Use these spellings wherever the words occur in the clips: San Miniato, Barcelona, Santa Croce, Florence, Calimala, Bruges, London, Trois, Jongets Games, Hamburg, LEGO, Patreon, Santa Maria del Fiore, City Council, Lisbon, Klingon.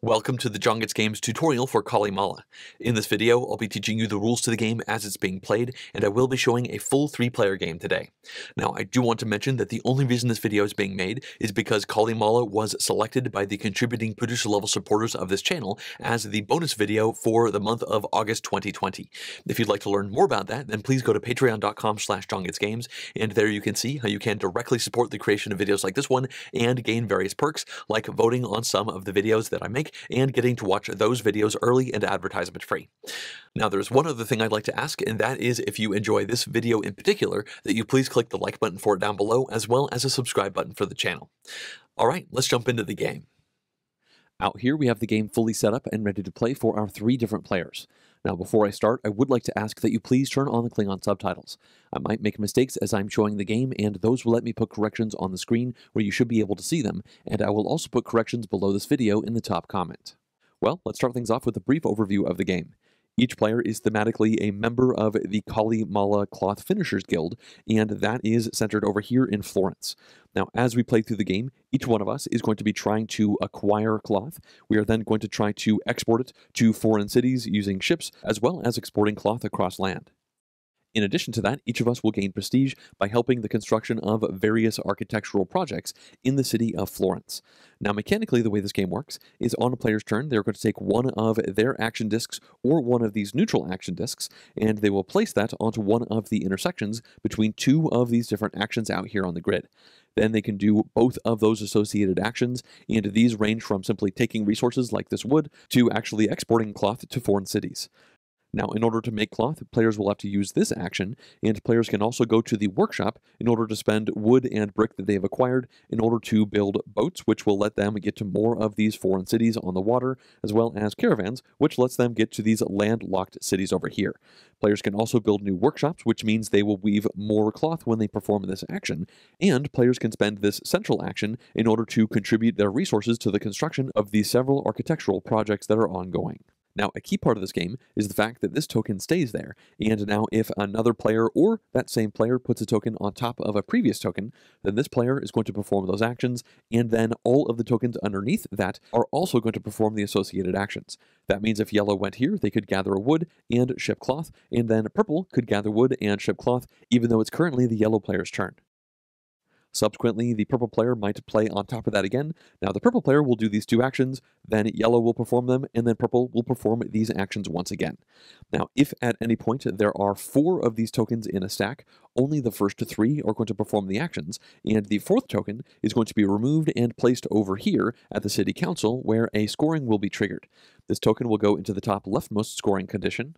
Welcome to the Jongets Games tutorial for Calimala. In this video, I'll be teaching you the rules to the game as it's being played, and I will be showing a full 3-player game today. Now, I do want to mention that the only reason this video is being made is because Calimala was selected by the contributing producer-level supporters of this channel as the bonus video for the month of August 2020. If you'd like to learn more about that, then please go to patreon.com/jongetsgames, and there you can see how you can directly support the creation of videos like this one and gain various perks, like voting on some of the videos that I make and getting to watch those videos early and advertisement free. Now, there's one other thing I'd like to ask, and that is if you enjoy this video in particular, that you please click the like button for it down below, as well as a subscribe button for the channel. All right, let's jump into the game. Out here, we have the game fully set up and ready to play for our 3 different players. Now, before I start, I would like to ask that you please turn on the Klingon subtitles. I might make mistakes as I'm showing the game, and those will let me put corrections on the screen where you should be able to see them, and I will also put corrections below this video in the top comment. Well, let's start things off with a brief overview of the game. Each player is thematically a member of the Calimala Cloth Finishers Guild, and that is centered over here in Florence. Now, as we play through the game, each one of us is going to be trying to acquire cloth. We are then going to try to export it to foreign cities using ships, as well as exporting cloth across land. In addition to that, each of us will gain prestige by helping the construction of various architectural projects in the city of Florence. Now, mechanically, the way this game works is on a player's turn, they're going to take one of their action discs or one of these neutral action discs, and they will place that onto one of the intersections between 2 of these different actions out here on the grid. Then they can do both of those associated actions, and these range from simply taking resources like this wood to actually exporting cloth to foreign cities. Now, in order to make cloth, players will have to use this action, and players can also go to the workshop in order to spend wood and brick that they have acquired in order to build boats, which will let them get to more of these foreign cities on the water, as well as caravans, which lets them get to these landlocked cities over here. Players can also build new workshops, which means they will weave more cloth when they perform this action, and players can spend this central action in order to contribute their resources to the construction of the several architectural projects that are ongoing. Now, a key part of this game is the fact that this token stays there, and now if another player or that same player puts a token on top of a previous token, then this player is going to perform those actions, and then all of the tokens underneath that are also going to perform the associated actions. That means if yellow went here, they could gather wood and ship cloth, and then purple could gather wood and ship cloth, even though it's currently the yellow player's turn. Subsequently, the purple player might play on top of that again. Now, the purple player will do these 2 actions, then yellow will perform them, and then purple will perform these actions once again. Now, if at any point there are 4 of these tokens in a stack, only the first 3 are going to perform the actions, and the 4th token is going to be removed and placed over here at the City Council, where a scoring will be triggered. This token will go into the top leftmost scoring condition,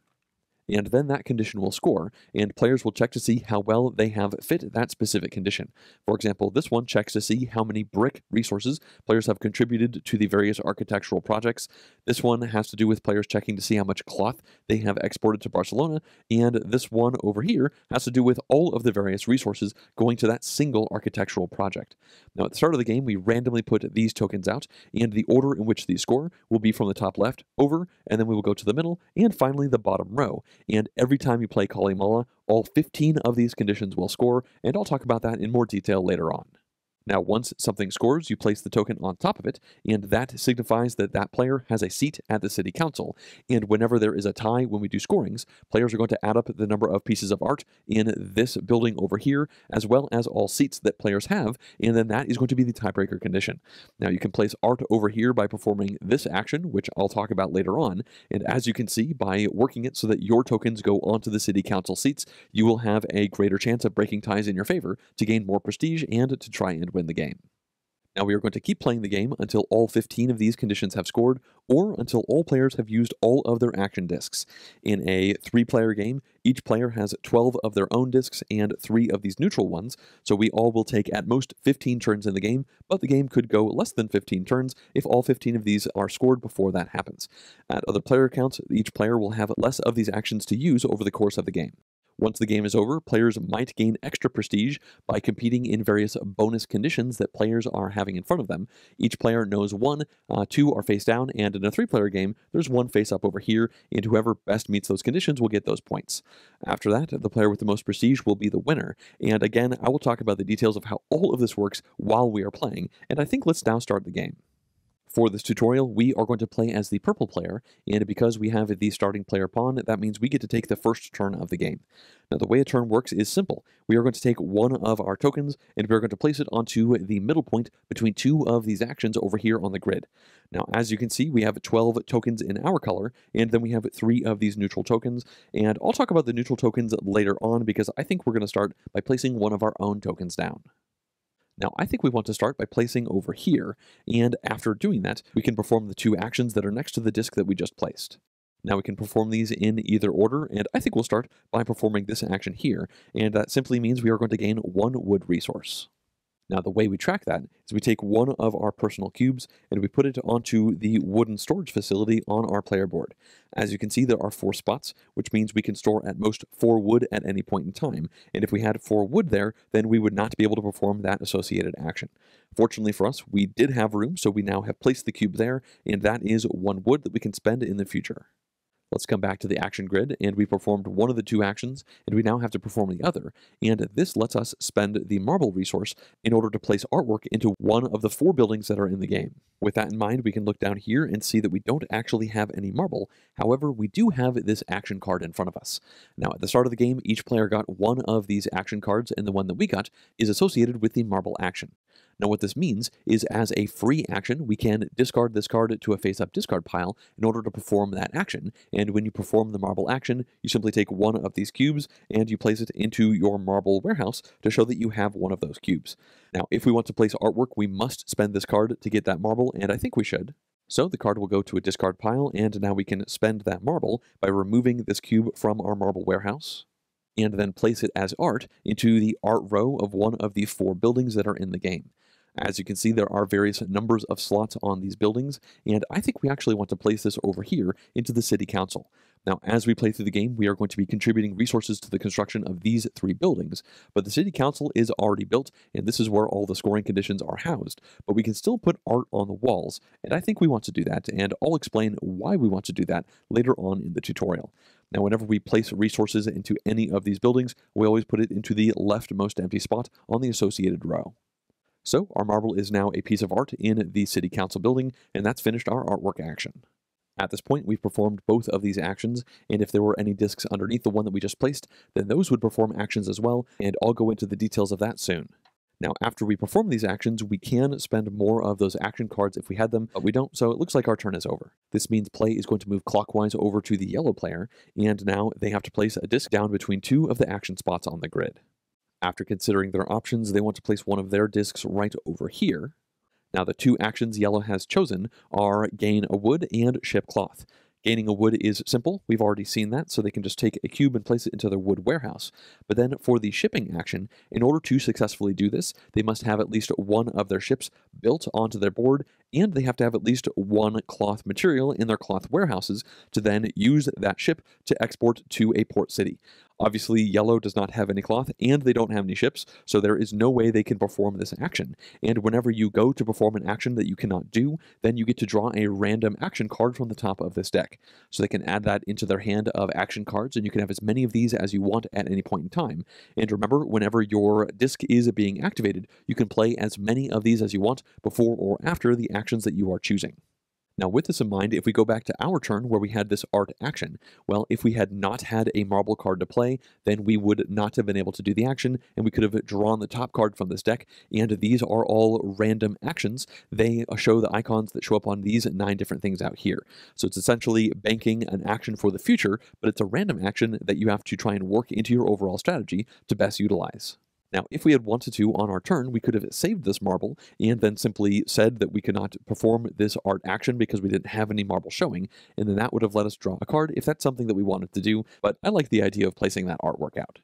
and then that condition will score, and players will check to see how well they have fit that specific condition. For example, this one checks to see how many brick resources players have contributed to the various architectural projects. This one has to do with players checking to see how much cloth they have exported to Barcelona, and this one over here has to do with all of the various resources going to that single architectural project. Now, at the start of the game, we randomly put these tokens out, and the order in which these score will be from the top left over, and then we will go to the middle, and finally the bottom row. And every time you play Calimala, all 15 of these conditions will score, and I'll talk about that in more detail later on. Now, once something scores, you place the token on top of it, and that signifies that that player has a seat at the City Council. And whenever there is a tie when we do scorings, players are going to add up the number of pieces of art in this building over here, as well as all seats that players have, and then that is going to be the tiebreaker condition. Now, you can place art over here by performing this action, which I'll talk about later on, and as you can see, by working it so that your tokens go onto the City Council seats, you will have a greater chance of breaking ties in your favor to gain more prestige and to try and win the game. Now, we are going to keep playing the game until all 15 of these conditions have scored, or until all players have used all of their action discs. In a 3-player game, each player has 12 of their own discs and 3 of these neutral ones, so we all will take at most 15 turns in the game, but the game could go less than 15 turns if all 15 of these are scored before that happens. At other player counts, each player will have less of these actions to use over the course of the game. Once the game is over, players might gain extra prestige by competing in various bonus conditions that players are having in front of them. Each player knows 1, 2 are face down, and in a 3-player game, there's 1 face up over here, and whoever best meets those conditions will get those points. After that, the player with the most prestige will be the winner, and again, I will talk about the details of how all of this works while we are playing, and I think let's now start the game. For this tutorial, we are going to play as the purple player, and because we have the starting player pawn, that means we get to take the first turn of the game. Now, the way a turn works is simple. We are going to take one of our tokens, and we're going to place it onto the middle point between two of these actions over here on the grid. Now, as you can see, we have 12 tokens in our color, and then we have 3 of these neutral tokens, and I'll talk about the neutral tokens later on because I think we're going to start by placing one of our own tokens down. Now, I think we want to start by placing over here, and after doing that, we can perform the 2 actions that are next to the disc that we just placed. Now, we can perform these in either order, and I think we'll start by performing this action here, and that simply means we are going to gain 1 wood resource. Now, the way we track that is we take one of our personal cubes and we put it onto the wooden storage facility on our player board. As you can see, there are 4 spots, which means we can store at most 4 wood at any point in time. And if we had 4 wood there, then we would not be able to perform that associated action. Fortunately for us, we did have room, so we now have placed the cube there, and that is 1 wood that we can spend in the future. Let's come back to the action grid, and we performed one of the 2 actions, and we now have to perform the other, and this lets us spend the marble resource in order to place artwork into one of the 4 buildings that are in the game. With that in mind, we can look down here and see that we don't actually have any marble, however, we do have this action card in front of us. Now, at the start of the game, each player got one of these action cards, and the one that we got is associated with the marble action. Now, what this means is as a free action, we can discard this card to a face-up discard pile in order to perform that action, and when you perform the marble action, you simply take one of these cubes and you place it into your marble warehouse to show that you have one of those cubes. Now, if we want to place artwork, we must spend this card to get that marble, and I think we should. So the card will go to a discard pile, and now we can spend that marble by removing this cube from our marble warehouse, and then place it as art into the art row of one of the 4 buildings that are in the game. As you can see, there are various numbers of slots on these buildings, and I think we actually want to place this over here into the City Council. Now, as we play through the game, we are going to be contributing resources to the construction of these 3 buildings, but the City Council is already built, and this is where all the scoring conditions are housed, but we can still put art on the walls, and I think we want to do that, and I'll explain why we want to do that later on in the tutorial. Now, whenever we place resources into any of these buildings, we always put it into the leftmost empty spot on the associated row. So, our marble is now a piece of art in the City Council building, and that's finished our artwork action. At this point, we've performed both of these actions, and if there were any discs underneath the one that we just placed, then those would perform actions as well, and I'll go into the details of that soon. Now, after we perform these actions, we can spend more of those action cards if we had them, but we don't, so it looks like our turn is over. This means play is going to move clockwise over to the yellow player, and now they have to place a disc down between 2 of the action spots on the grid. After considering their options, they want to place one of their discs right over here. Now, the 2 actions yellow has chosen are gain a wood and ship cloth. Gaining a wood is simple, we've already seen that, so they can just take a cube and place it into their wood warehouse. But then for the shipping action, in order to successfully do this, they must have at least one of their ships built onto their board, and they have to have at least one cloth material in their cloth warehouses to then use that ship to export to a port city. Obviously, yellow does not have any cloth, and they don't have any ships, so there is no way they can perform this action. And whenever you go to perform an action that you cannot do, then you get to draw a random action card from the top of this deck. So they can add that into their hand of action cards, and you can have as many of these as you want at any point in time. And remember, whenever your disc is being activated, you can play as many of these as you want before or after the actions that you are choosing. Now, with this in mind, if we go back to our turn where we had this art action, well, if we had not had a marble card to play, then we would not have been able to do the action, and we could have drawn the top card from this deck, and these are all random actions. They show the icons that show up on these 9 different things out here. So it's essentially banking an action for the future, but it's a random action that you have to try and work into your overall strategy to best utilize. Now, if we had wanted to on our turn, we could have saved this marble and then simply said that we could not perform this art action because we didn't have any marble showing, and then that would have let us draw a card if that's something that we wanted to do, but I like the idea of placing that artwork out.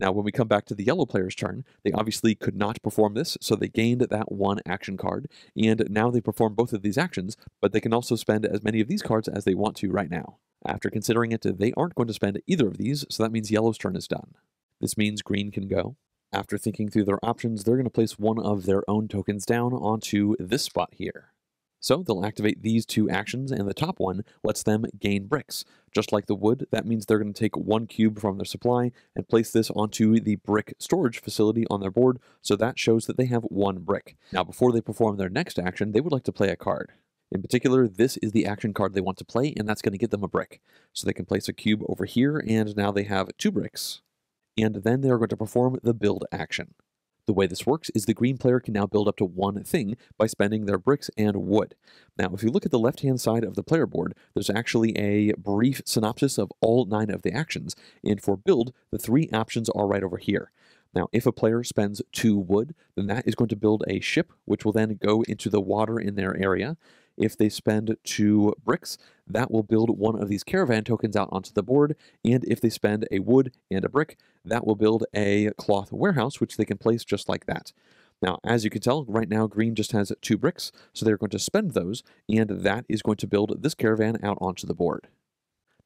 Now, when we come back to the yellow player's turn, they obviously could not perform this, so they gained that one action card, and now they perform both of these actions, but they can also spend as many of these cards as they want to right now. After considering it, they aren't going to spend either of these, so that means yellow's turn is done. This means green can go. After thinking through their options, they're going to place one of their own tokens down onto this spot here. So they'll activate these 2 actions, and the top one lets them gain bricks. Just like the wood, that means they're going to take one cube from their supply and place this onto the brick storage facility on their board, so that shows that they have 1 brick. Now, before they perform their next action, they would like to play a card. In particular, this is the action card they want to play, and that's going to give them a brick. So they can place a cube over here, and now they have 2 bricks. And then they are going to perform the build action. The way this works is the green player can now build up to 1 thing by spending their bricks and wood. Now, if you look at the left-hand side of the player board, there's actually a brief synopsis of all 9 of the actions, and for build, the 3 options are right over here. Now, if a player spends 2 wood, then that is going to build a ship, which will then go into the water in their area. If they spend 2 bricks, that will build 1 of these caravan tokens out onto the board. And if they spend a wood and a brick, that will build a cloth warehouse, which they can place just like that. Now, as you can tell, right now green just has 2 bricks, so they're going to spend those, and that is going to build this caravan out onto the board.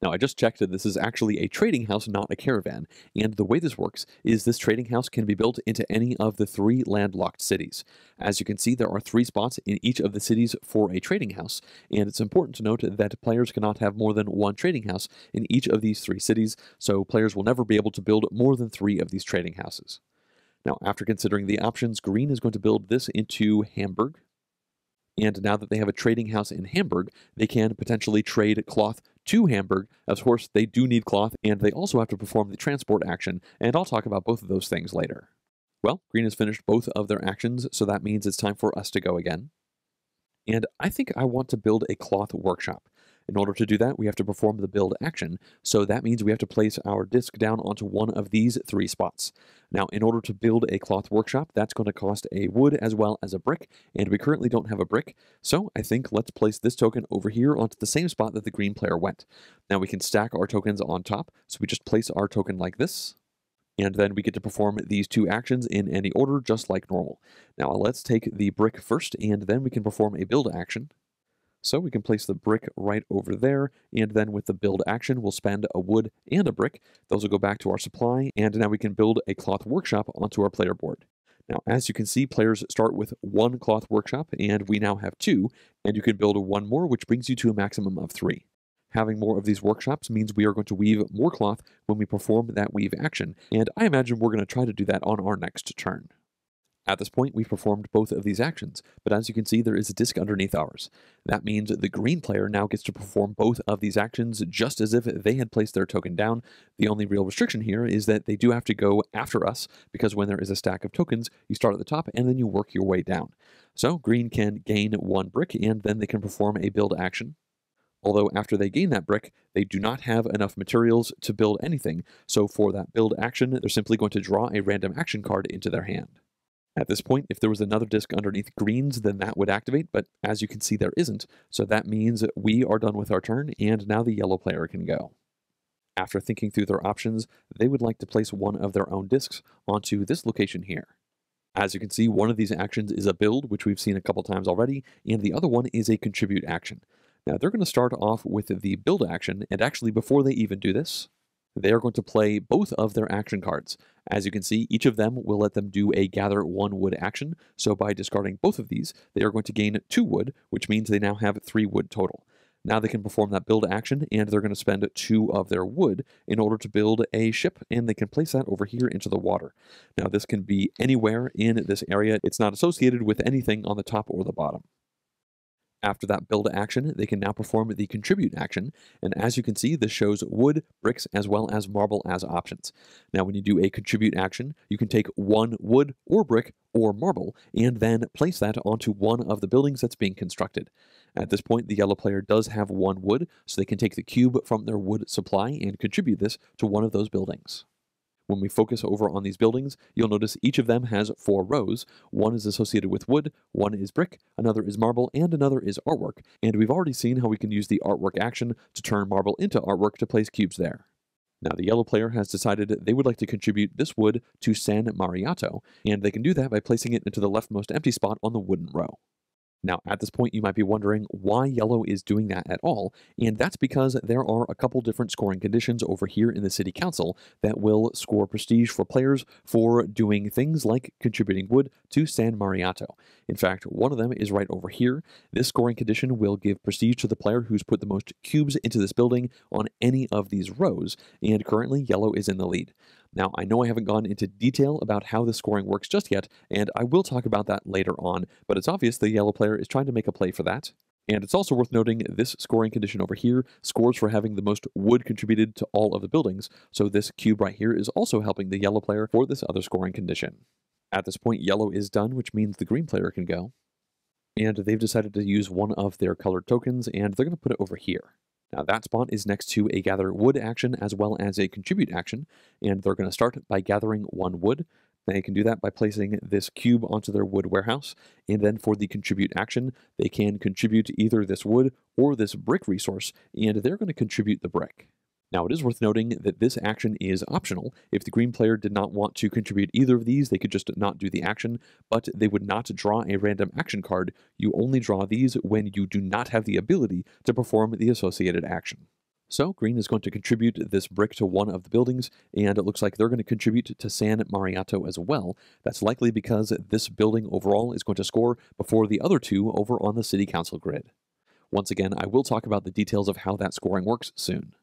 Now, I just checked that this is actually a trading house, not a caravan, and the way this works is this trading house can be built into any of the 3 landlocked cities. As you can see, there are 3 spots in each of the cities for a trading house, and it's important to note that players cannot have more than 1 trading house in each of these 3 cities, so players will never be able to build more than 3 of these trading houses. Now, after considering the options, green is going to build this into Hamburg, and now that they have a trading house in Hamburg, they can potentially trade cloth to Hamburg. Of course, they do need cloth, and they also have to perform the transport action, and I'll talk about both of those things later. Well, green has finished both of their actions, so that means it's time for us to go again. And I think I want to build a cloth workshop. In order to do that, we have to perform the build action, so that means we have to place our disc down onto 1 of these 3 spots. Now, in order to build a cloth workshop, that's going to cost a wood as well as a brick, and we currently don't have a brick, so I think let's place this token over here onto the same spot that the green player went. Now we can stack our tokens on top, so we just place our token like this, and then we get to perform these 2 actions in any order, just like normal. Now let's take the brick first, and then we can perform a build action. So we can place the brick right over there, and then with the build action, we'll spend a wood and a brick. Those will go back to our supply, and now we can build a cloth workshop onto our player board. Now, as you can see, players start with 1 cloth workshop, and we now have 2, and you can build 1 more, which brings you to a maximum of 3. Having more of these workshops means we are going to weave more cloth when we perform that weave action, and I imagine we're going to try to do that on our next turn. At this point, we've performed both of these actions, but as you can see, there is a disc underneath ours. That means the green player now gets to perform both of these actions just as if they had placed their token down. The only real restriction here is that they do have to go after us, because when there is a stack of tokens, you start at the top and then you work your way down. So green can gain 1 brick, and then they can perform a build action. Although after they gain that brick, they do not have enough materials to build anything, so for that build action, they're simply going to draw a random action card into their hand. At this point, if there was another disc underneath greens, then that would activate, but as you can see, there isn't, so that means we are done with our turn, and now the yellow player can go. After thinking through their options, they would like to place 1 of their own discs onto this location here. As you can see, 1 of these actions is a build, which we've seen a couple times already, and the other one is a contribute action. Now, they're going to start off with the build action, and actually, before they even do this, they are going to play both of their action cards. As you can see, each of them will let them do a gather 1 wood action, so by discarding both of these, they are going to gain 2 wood, which means they now have 3 wood total. Now they can perform that build action, and they're going to spend 2 of their wood in order to build a ship, and they can place that over here into the water. Now this can be anywhere in this area. It's not associated with anything on the top or the bottom. After that build action, they can now perform the contribute action, and as you can see, this shows wood, bricks, as well as marble as options. Now, when you do a contribute action, you can take 1 wood or brick or marble, and then place that onto 1 of the buildings that's being constructed. At this point, the yellow player does have 1 wood, so they can take the cube from their wood supply and contribute this to 1 of those buildings. When we focus over on these buildings, you'll notice each of them has 4 rows. 1 is associated with wood, 1 is brick, another is marble, and another is artwork. And we've already seen how we can use the artwork action to turn marble into artwork to place cubes there. Now, the yellow player has decided they would like to contribute this wood to San Miniato, and they can do that by placing it into the leftmost empty spot on the wooden row. Now, at this point, you might be wondering why yellow is doing that at all, and that's because there are a couple different scoring conditions over here in the City Council that will score prestige for players for doing things like contributing wood to San Miniato. In fact, one of them is right over here. This scoring condition will give prestige to the player who's put the most cubes into this building on any of these rows, and currently yellow is in the lead. Now, I know I haven't gone into detail about how the scoring works just yet, and I will talk about that later on, but it's obvious the yellow player is trying to make a play for that. And it's also worth noting this scoring condition over here scores for having the most wood contributed to all of the buildings, so this cube right here is also helping the yellow player for this other scoring condition. At this point, yellow is done, which means the green player can go. And they've decided to use one of their colored tokens, and they're going to put it over here. Now that spot is next to a gather wood action as well as a contribute action, and they're going to start by gathering one wood. They can do that by placing this cube onto their wood warehouse, and then for the contribute action, they can contribute either this wood or this brick resource, and they're going to contribute the brick. Now it is worth noting that this action is optional. If the green player did not want to contribute either of these, they could just not do the action, but they would not draw a random action card. You only draw these when you do not have the ability to perform the associated action. So green is going to contribute this brick to one of the buildings, and it looks like they're going to contribute to San Miniato as well. That's likely because this building overall is going to score before the other two over on the City Council grid. Once again, I will talk about the details of how that scoring works soon.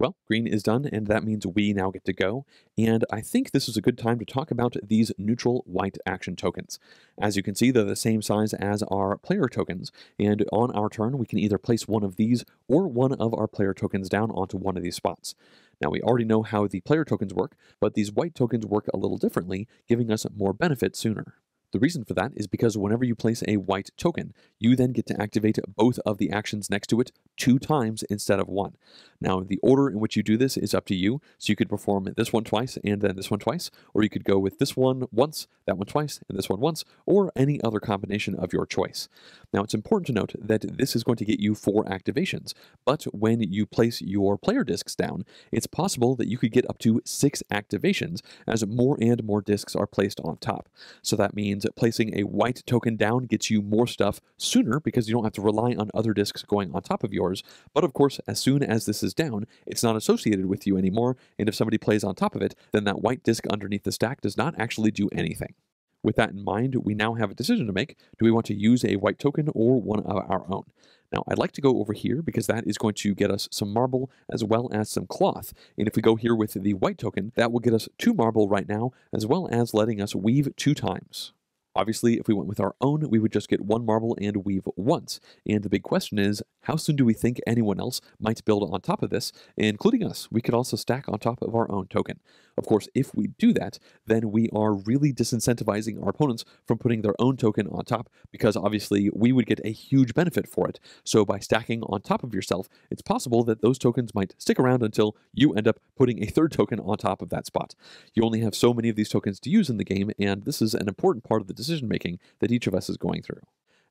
Well, green is done, and that means we now get to go, and I think this is a good time to talk about these neutral white action tokens. As you can see, they're the same size as our player tokens, and on our turn, we can either place one of these or one of our player tokens down onto one of these spots. Now, we already know how the player tokens work, but these white tokens work a little differently, giving us more benefit sooner. The reason for that is because whenever you place a white token, you then get to activate both of the actions next to it 2 times instead of 1. Now, the order in which you do this is up to you, so you could perform this one twice and then this one twice, or you could go with this one once, that one twice, and this one once, or any other combination of your choice. Now, it's important to note that this is going to get you 4 activations, but when you place your player discs down, it's possible that you could get up to 6 activations as more and more discs are placed on top. So that means placing a white token down gets you more stuff sooner because you don't have to rely on other discs going on top of yours. But of course, as soon as this is down, it's not associated with you anymore, and if somebody plays on top of it, then that white disc underneath the stack does not actually do anything. With that in mind, we now have a decision to make. Do we want to use a white token or one of our own? Now, I'd like to go over here because that is going to get us some marble as well as some cloth. And if we go here with the white token, that will get us 2 marble right now, as well as letting us weave 2 times. Obviously, if we went with our own, we would just get 1 marble and weave once. And the big question is, how soon do we think anyone else might build on top of this, including us? We could also stack on top of our own token. Of course, if we do that, then we are really disincentivizing our opponents from putting their own token on top, because obviously we would get a huge benefit for it. So by stacking on top of yourself, it's possible that those tokens might stick around until you end up putting a third token on top of that spot. You only have so many of these tokens to use in the game, and this is an important part of the decision-making that each of us is going through.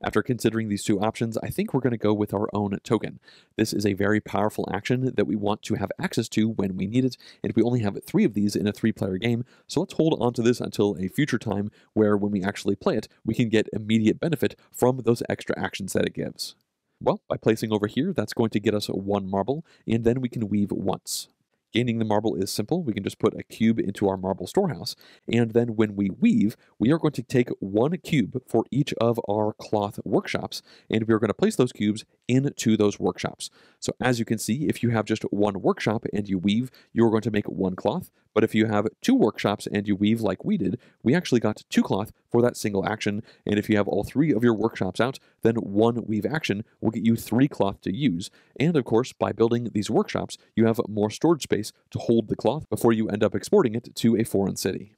After considering these 2 options, I think we're going to go with our own token. This is a very powerful action that we want to have access to when we need it, and we only have 3 of these in a 3-player game, so let's hold on to this until a future time where when we actually play it, we can get immediate benefit from those extra actions that it gives. Well, by placing over here, that's going to get us 1 marble, and then we can weave once. Gaining the marble is simple. We can just put a cube into our marble storehouse, and then when we weave, we are going to take 1 cube for each of our cloth workshops, and we are going to place those cubes into those workshops. So as you can see, if you have just 1 workshop and you weave, you're going to make 1 cloth, but if you have 2 workshops and you weave like we did, we actually got 2 cloth for that single action, and if you have all 3 of your workshops out, then 1 weave action will get you 3 cloth to use, and of course, by building these workshops, you have more storage space to hold the cloth before you end up exporting it to a foreign city.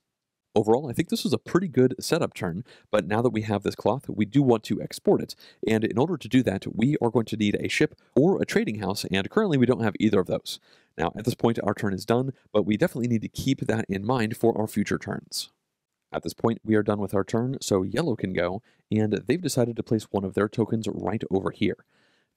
Overall, I think this was a pretty good setup turn, but now that we have this cloth, we do want to export it, and in order to do that, we are going to need a ship or a trading house, and currently we don't have either of those. Now, at this point, our turn is done, but we definitely need to keep that in mind for our future turns. At this point, we are done with our turn, so yellow can go, and they've decided to place one of their tokens right over here.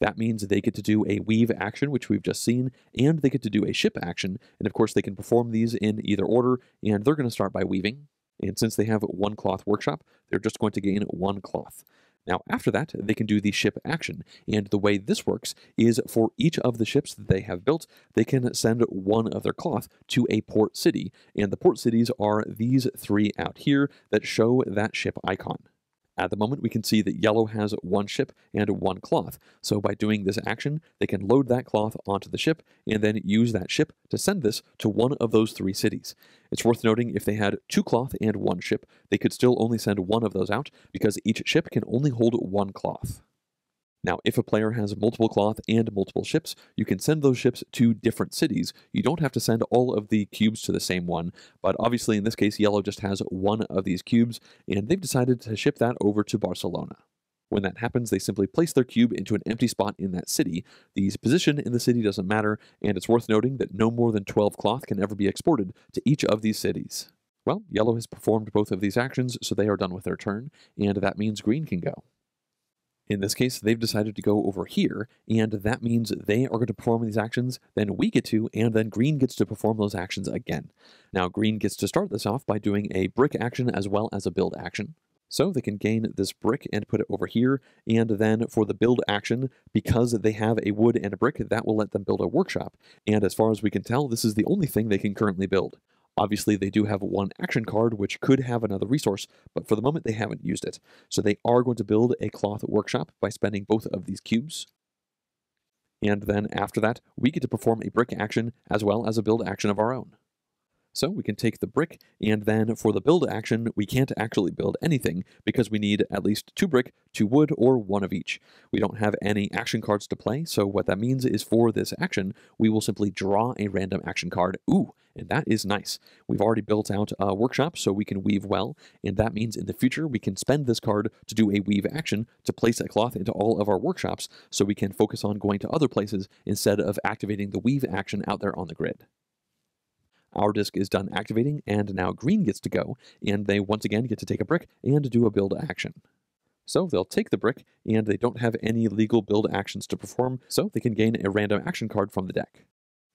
That means they get to do a weave action, which we've just seen, and they get to do a ship action, and of course they can perform these in either order, and they're going to start by weaving. And since they have 1 cloth workshop, they're just going to gain 1 cloth. Now after that, they can do the ship action, and the way this works is for each of the ships that they have built, they can send 1 of their cloth to a port city, and the port cities are these 3 out here that show that ship icon. At the moment, we can see that yellow has 1 ship and 1 cloth, so by doing this action, they can load that cloth onto the ship and then use that ship to send this to one of those 3 cities. It's worth noting if they had 2 cloth and 1 ship, they could still only send 1 of those out because each ship can only hold 1 cloth. Now, if a player has multiple cloth and multiple ships, you can send those ships to different cities. You don't have to send all of the cubes to the same one, but obviously in this case, yellow just has one of these cubes, and they've decided to ship that over to Barcelona. When that happens, they simply place their cube into an empty spot in that city. The position in the city doesn't matter, and it's worth noting that no more than 12 cloth can ever be exported to each of these cities. Well, yellow has performed both of these actions, so they are done with their turn, and that means green can go. In this case, they've decided to go over here, and that means they are going to perform these actions, then we get to, and then green gets to perform those actions again. Now, green gets to start this off by doing a brick action as well as a build action. So they can gain this brick and put it over here, and then for the build action, because they have a wood and a brick, that will let them build a workshop. And as far as we can tell, this is the only thing they can currently build. Obviously, they do have one action card, which could have another resource, but for the moment, they haven't used it. So they are going to build a cloth workshop by spending both of these cubes. And then after that, we get to perform a brick action as well as a build action of our own. So we can take the brick, and then for the build action, we can't actually build anything because we need at least 2 brick, 2 wood, or 1 of each. We don't have any action cards to play, so what that means is for this action, we will simply draw a random action card. Ooh, and that is nice. We've already built out a workshop, so we can weave well, and that means in the future, we can spend this card to do a weave action to place a cloth into all of our workshops, so we can focus on going to other places instead of activating the weave action out there on the grid. Our disc is done activating, and now green gets to go, and they once again get to take a brick and do a build action. So they'll take the brick, and they don't have any legal build actions to perform, so they can gain a random action card from the deck.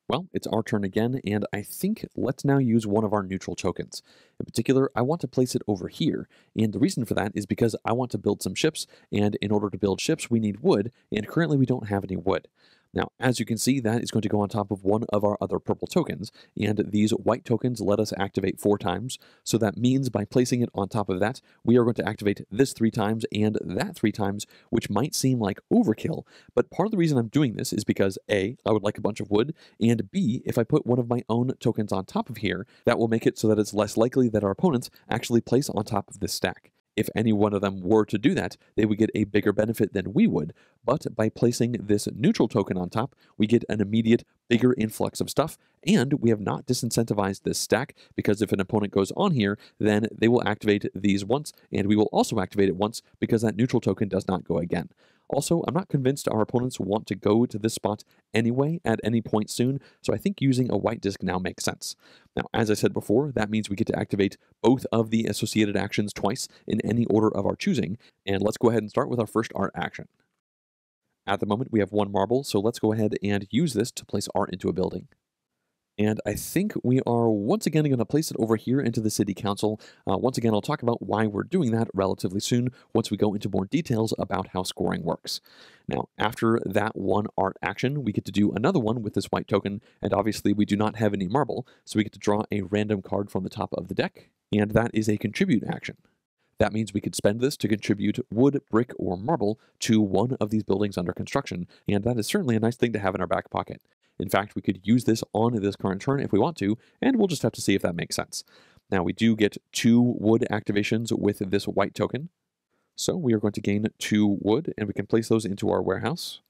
Well, it's our turn again, and I think let's now use one of our neutral tokens. In particular, I want to place it over here, and the reason for that is because I want to build some ships, and in order to build ships, we need wood, and currently we don't have any wood. Now, as you can see, that is going to go on top of one of our other purple tokens, and these white tokens let us activate 4 times, so that means by placing it on top of that, we are going to activate this 3 times and that 3 times, which might seem like overkill, but part of the reason I'm doing this is because A, I would like a bunch of wood, and B, if I put one of my own tokens on top of here, that will make it so that it's less likely that our opponents actually place on top of this stack. If any one of them were to do that, they would get a bigger benefit than we would, but by placing this neutral token on top, we get an immediate, bigger influx of stuff, and we have not disincentivized this stack, because if an opponent goes on here, then they will activate these once, and we will also activate it once, because that neutral token does not go again. Also, I'm not convinced our opponents want to go to this spot anyway at any point soon, so I think using a white disc now makes sense. Now, as I said before, that means we get to activate both of the associated actions twice in any order of our choosing, and let's go ahead and start with our first art action. At the moment, we have 1 marble, so let's go ahead and use this to place art into a building. And I think we are once again going to place it over here into the City Council. Once again, I'll talk about why we're doing that relatively soon once we go into more details about how scoring works. Now, after that one art action, we get to do another one with this white token, and obviously we do not have any marble, so we get to draw a random card from the top of the deck, and that is a contribute action. That means we could spend this to contribute wood, brick, or marble to one of these buildings under construction, and that is certainly a nice thing to have in our back pocket. In fact, we could use this on this current turn if we want to, and we'll just have to see if that makes sense. Now, we do get 2 wood activations with this white token. So we are going to gain 2 wood, and we can place those into our warehouse.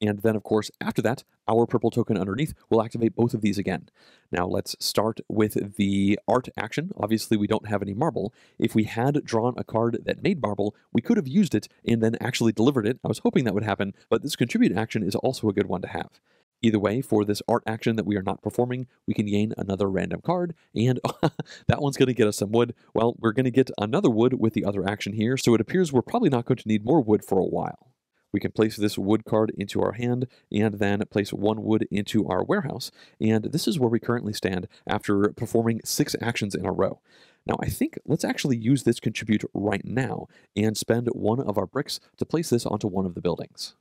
And then, of course, after that, our purple token underneath will activate both of these again. Now, let's start with the art action. Obviously, we don't have any marble. If we had drawn a card that made marble, we could have used it and then actually delivered it. I was hoping that would happen, but this contribute action is also a good one to have. Either way, for this art action that we are not performing, we can gain another random card, and that one's going to get us some wood. Well, we're going to get another wood with the other action here, so it appears we're probably not going to need more wood for a while. We can place this wood card into our hand, and then place 1 wood into our warehouse, and this is where we currently stand after performing 6 actions in a row. Now, I think let's actually use this contribute right now, and spend 1 of our bricks to place this onto one of the buildings.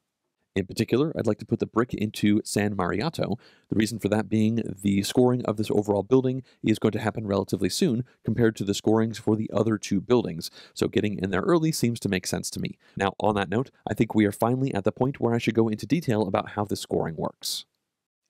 In particular, I'd like to put the brick into San Miniato. The reason for that being the scoring of this overall building is going to happen relatively soon compared to the scorings for the other 2 buildings, so getting in there early seems to make sense to me. Now, on that note, I think we are finally at the point where I should go into detail about how the scoring works.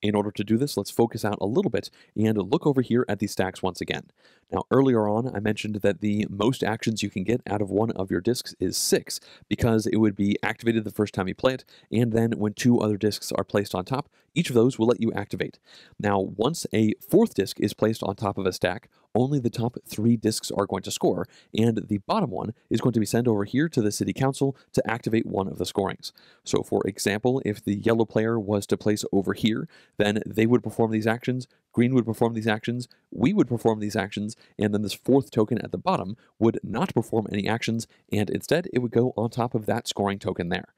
In order to do this, let's focus out a little bit and look over here at these stacks once again. Now, earlier on, I mentioned that the most actions you can get out of one of your discs is 6, because it would be activated the first time you play it, and then when 2 other discs are placed on top, each of those will let you activate. Now, once a 4th disc is placed on top of a stack, only the top 3 discs are going to score, and the bottom one is going to be sent over here to the City Council to activate one of the scorings. So, for example, if the yellow player was to place over here, then they would perform these actions, green would perform these actions, we would perform these actions, and then this 4th token at the bottom would not perform any actions, and instead it would go on top of that scoring token there.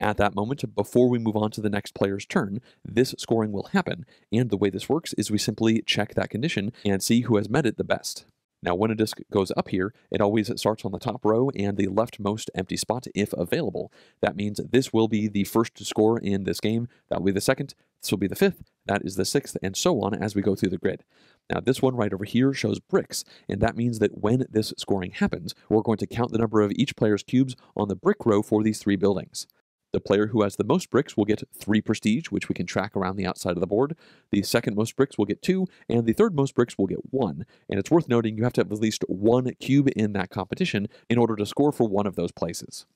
At that moment, before we move on to the next player's turn, this scoring will happen, and the way this works is we simply check that condition and see who has met it the best. Now, when a disc goes up here, it always starts on the top row and the leftmost empty spot if available. That means this will be the first to score in this game, that will be the 2nd, this will be the 5th, that is the 6th, and so on as we go through the grid. Now, this one right over here shows bricks, and that means that when this scoring happens, we're going to count the number of each player's cubes on the brick row for these 3 buildings. The player who has the most bricks will get 3 prestige, which we can track around the outside of the board. The 2nd most bricks will get 2, and the 3rd most bricks will get 1. And it's worth noting you have to have at least 1 cube in that competition in order to score for one of those places.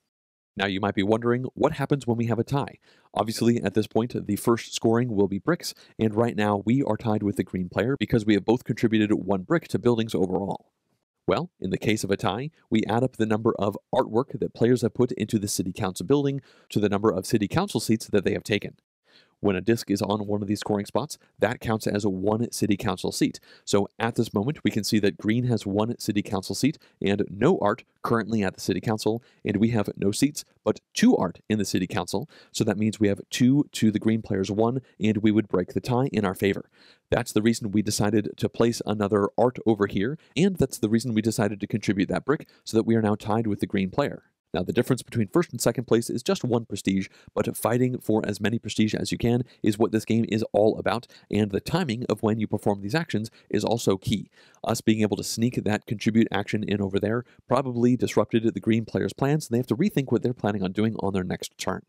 Now, you might be wondering, what happens when we have a tie? Obviously, at this point, the first scoring will be bricks, and right now we are tied with the green player because we have both contributed 1 brick to buildings overall. Well, in the case of a tie, we add up the number of artwork that players have put into the City Council building to the number of City Council seats that they have taken. When a disc is on one of these scoring spots, that counts as 1 City Council seat. So at this moment, we can see that green has 1 City Council seat and no art currently at the City Council, and we have no seats but 2 art in the City Council. So that means we have 2 to the green player's 1, and we would break the tie in our favor. That's the reason we decided to place another art over here, and that's the reason we decided to contribute that brick, so that we are now tied with the green player. Now, the difference between 1st and 2nd place is just 1 prestige, but fighting for as many prestige as you can is what this game is all about, and the timing of when you perform these actions is also key. Us being able to sneak that contribute action in over there probably disrupted the green player's plans, and they have to rethink what they're planning on doing on their next turn.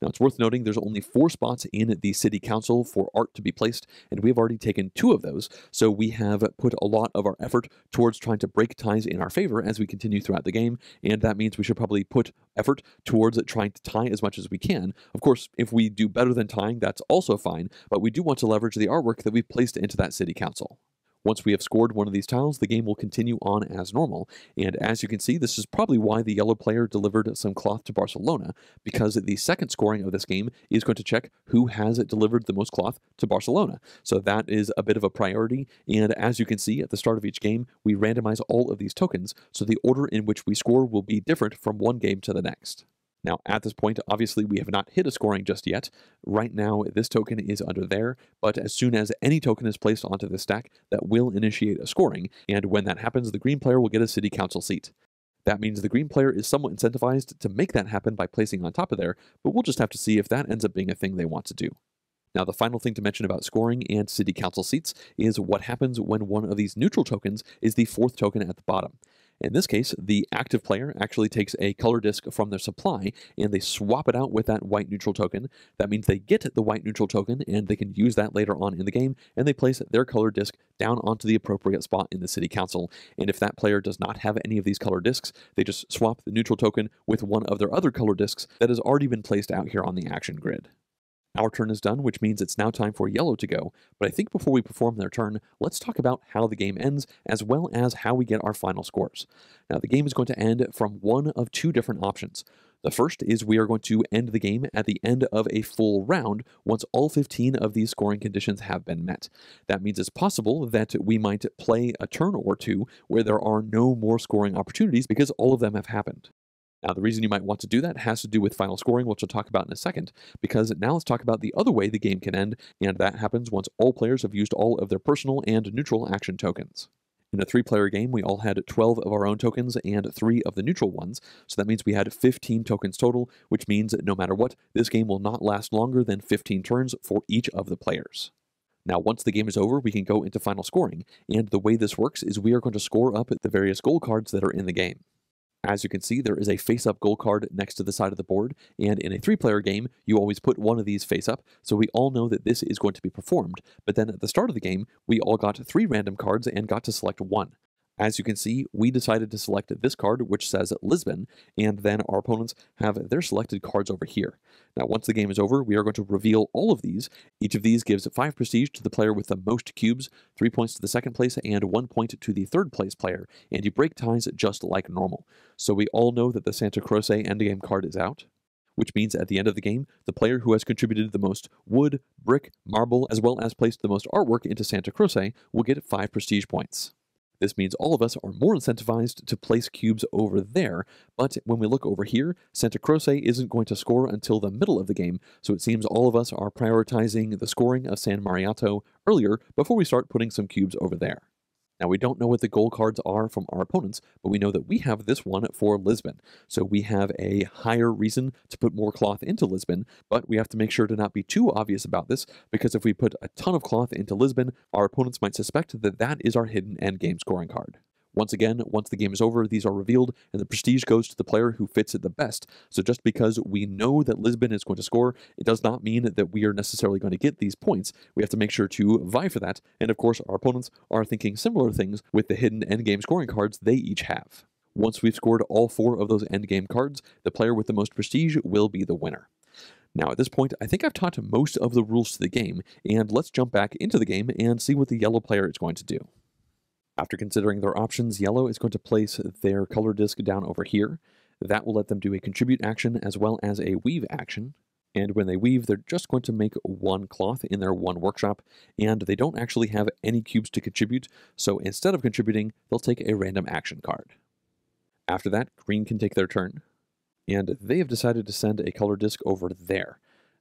Now, it's worth noting there's only 4 spots in the City Council for art to be placed, and we've already taken 2 of those, so we have put a lot of our effort towards trying to break ties in our favor as we continue throughout the game, and that means we should probably put effort towards trying to tie as much as we can. Of course, if we do better than tying, that's also fine, but we do want to leverage the artwork that we've placed into that City Council. Once we have scored one of these tiles, the game will continue on as normal, and as you can see, this is probably why the yellow player delivered some cloth to Barcelona, because the 2nd scoring of this game is going to check who has delivered the most cloth to Barcelona. So that is a bit of a priority, and as you can see, at the start of each game, we randomize all of these tokens, so the order in which we score will be different from one game to the next. Now, at this point, obviously, we have not hit a scoring just yet. Right now, this token is under there, but as soon as any token is placed onto the stack, that will initiate a scoring, and when that happens, the green player will get a City Council seat. That means the green player is somewhat incentivized to make that happen by placing on top of there, but we'll just have to see if that ends up being a thing they want to do. Now, the final thing to mention about scoring and City Council seats is what happens when one of these neutral tokens is the 4th token at the bottom. In this case, the active player actually takes a color disc from their supply, and they swap it out with that white neutral token. That means they get the white neutral token, and they can use that later on in the game, and they place their color disc down onto the appropriate spot in the City Council. And if that player does not have any of these color discs, they just swap the neutral token with one of their other color discs that has already been placed out here on the action grid. Our turn is done, which means it's now time for yellow to go, but I think before we perform their turn, let's talk about how the game ends, as well as how we get our final scores. Now, the game is going to end from one of 2 different options. The first is we are going to end the game at the end of a full round once all 15 of these scoring conditions have been met. That means it's possible that we might play a turn or 2 where there are no more scoring opportunities because all of them have happened. Now, the reason you might want to do that has to do with final scoring, which we'll talk about in a second, because now let's talk about the other way the game can end, and that happens once all players have used all of their personal and neutral action tokens. In a 3-player game, we all had 12 of our own tokens and 3 of the neutral ones, so that means we had 15 tokens total, which means that no matter what, this game will not last longer than 15 turns for each of the players. Now, once the game is over, we can go into final scoring, and the way this works is we are going to score up the various goal cards that are in the game. As you can see, there is a face-up goal card next to the side of the board, and in a three-player game, you always put one of these face-up, so we all know that this is going to be performed, but then at the start of the game, we all got three random cards and got to select one. As you can see, we decided to select this card, which says Lisbon, and then our opponents have their selected cards over here. Now, once the game is over, we are going to reveal all of these. Each of these gives 5 prestige to the player with the most cubes, 3 points to the second place, and 1 point to the third place player, and you break ties just like normal. So we all know that the Santa Croce endgame card is out, which means at the end of the game, the player who has contributed the most wood, brick, marble, as well as placed the most artwork into Santa Croce will get 5 prestige points. This means all of us are more incentivized to place cubes over there, but when we look over here, Santa Croce isn't going to score until the middle of the game, so it seems all of us are prioritizing the scoring of San Miniato earlier before we start putting some cubes over there. Now, we don't know what the goal cards are from our opponents, but we know that we have this one for Lisbon, so we have a higher reason to put more cloth into Lisbon, but we have to make sure to not be too obvious about this, because if we put a ton of cloth into Lisbon, our opponents might suspect that that is our hidden endgame scoring card. Once again, once the game is over, these are revealed, and the prestige goes to the player who fits it the best. So just because we know that Lisbon is going to score, it does not mean that we are necessarily going to get these points. We have to make sure to vie for that, and of course our opponents are thinking similar things with the hidden endgame scoring cards they each have. Once we've scored all 4 of those endgame cards, the player with the most prestige will be the winner. Now, at this point, I think I've taught most of the rules to the game, and let's jump back into the game and see what the yellow player is going to do. After considering their options, yellow is going to place their color disc down over here. That will let them do a contribute action as well as a weave action. And when they weave, they're just going to make 1 cloth in their 1 workshop, and they don't actually have any cubes to contribute, so instead of contributing, they'll take a random action card. After that, green can take their turn, and they have decided to send a color disc over there.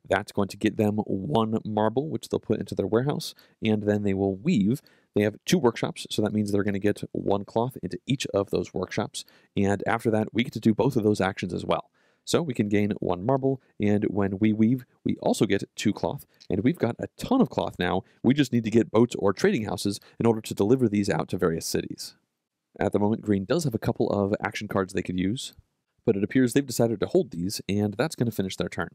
That's going to get them 1 marble, which they'll put into their warehouse, and then they will weave. They have 2 workshops, so that means they're going to get 1 cloth into each of those workshops. And after that, we get to do both of those actions as well. So we can gain 1 marble, and when we weave, we also get 2 cloth. And we've got a ton of cloth now. We just need to get boats or trading houses in order to deliver these out to various cities. At the moment, green does have a couple of action cards they could use, but it appears they've decided to hold these, and that's going to finish their turn.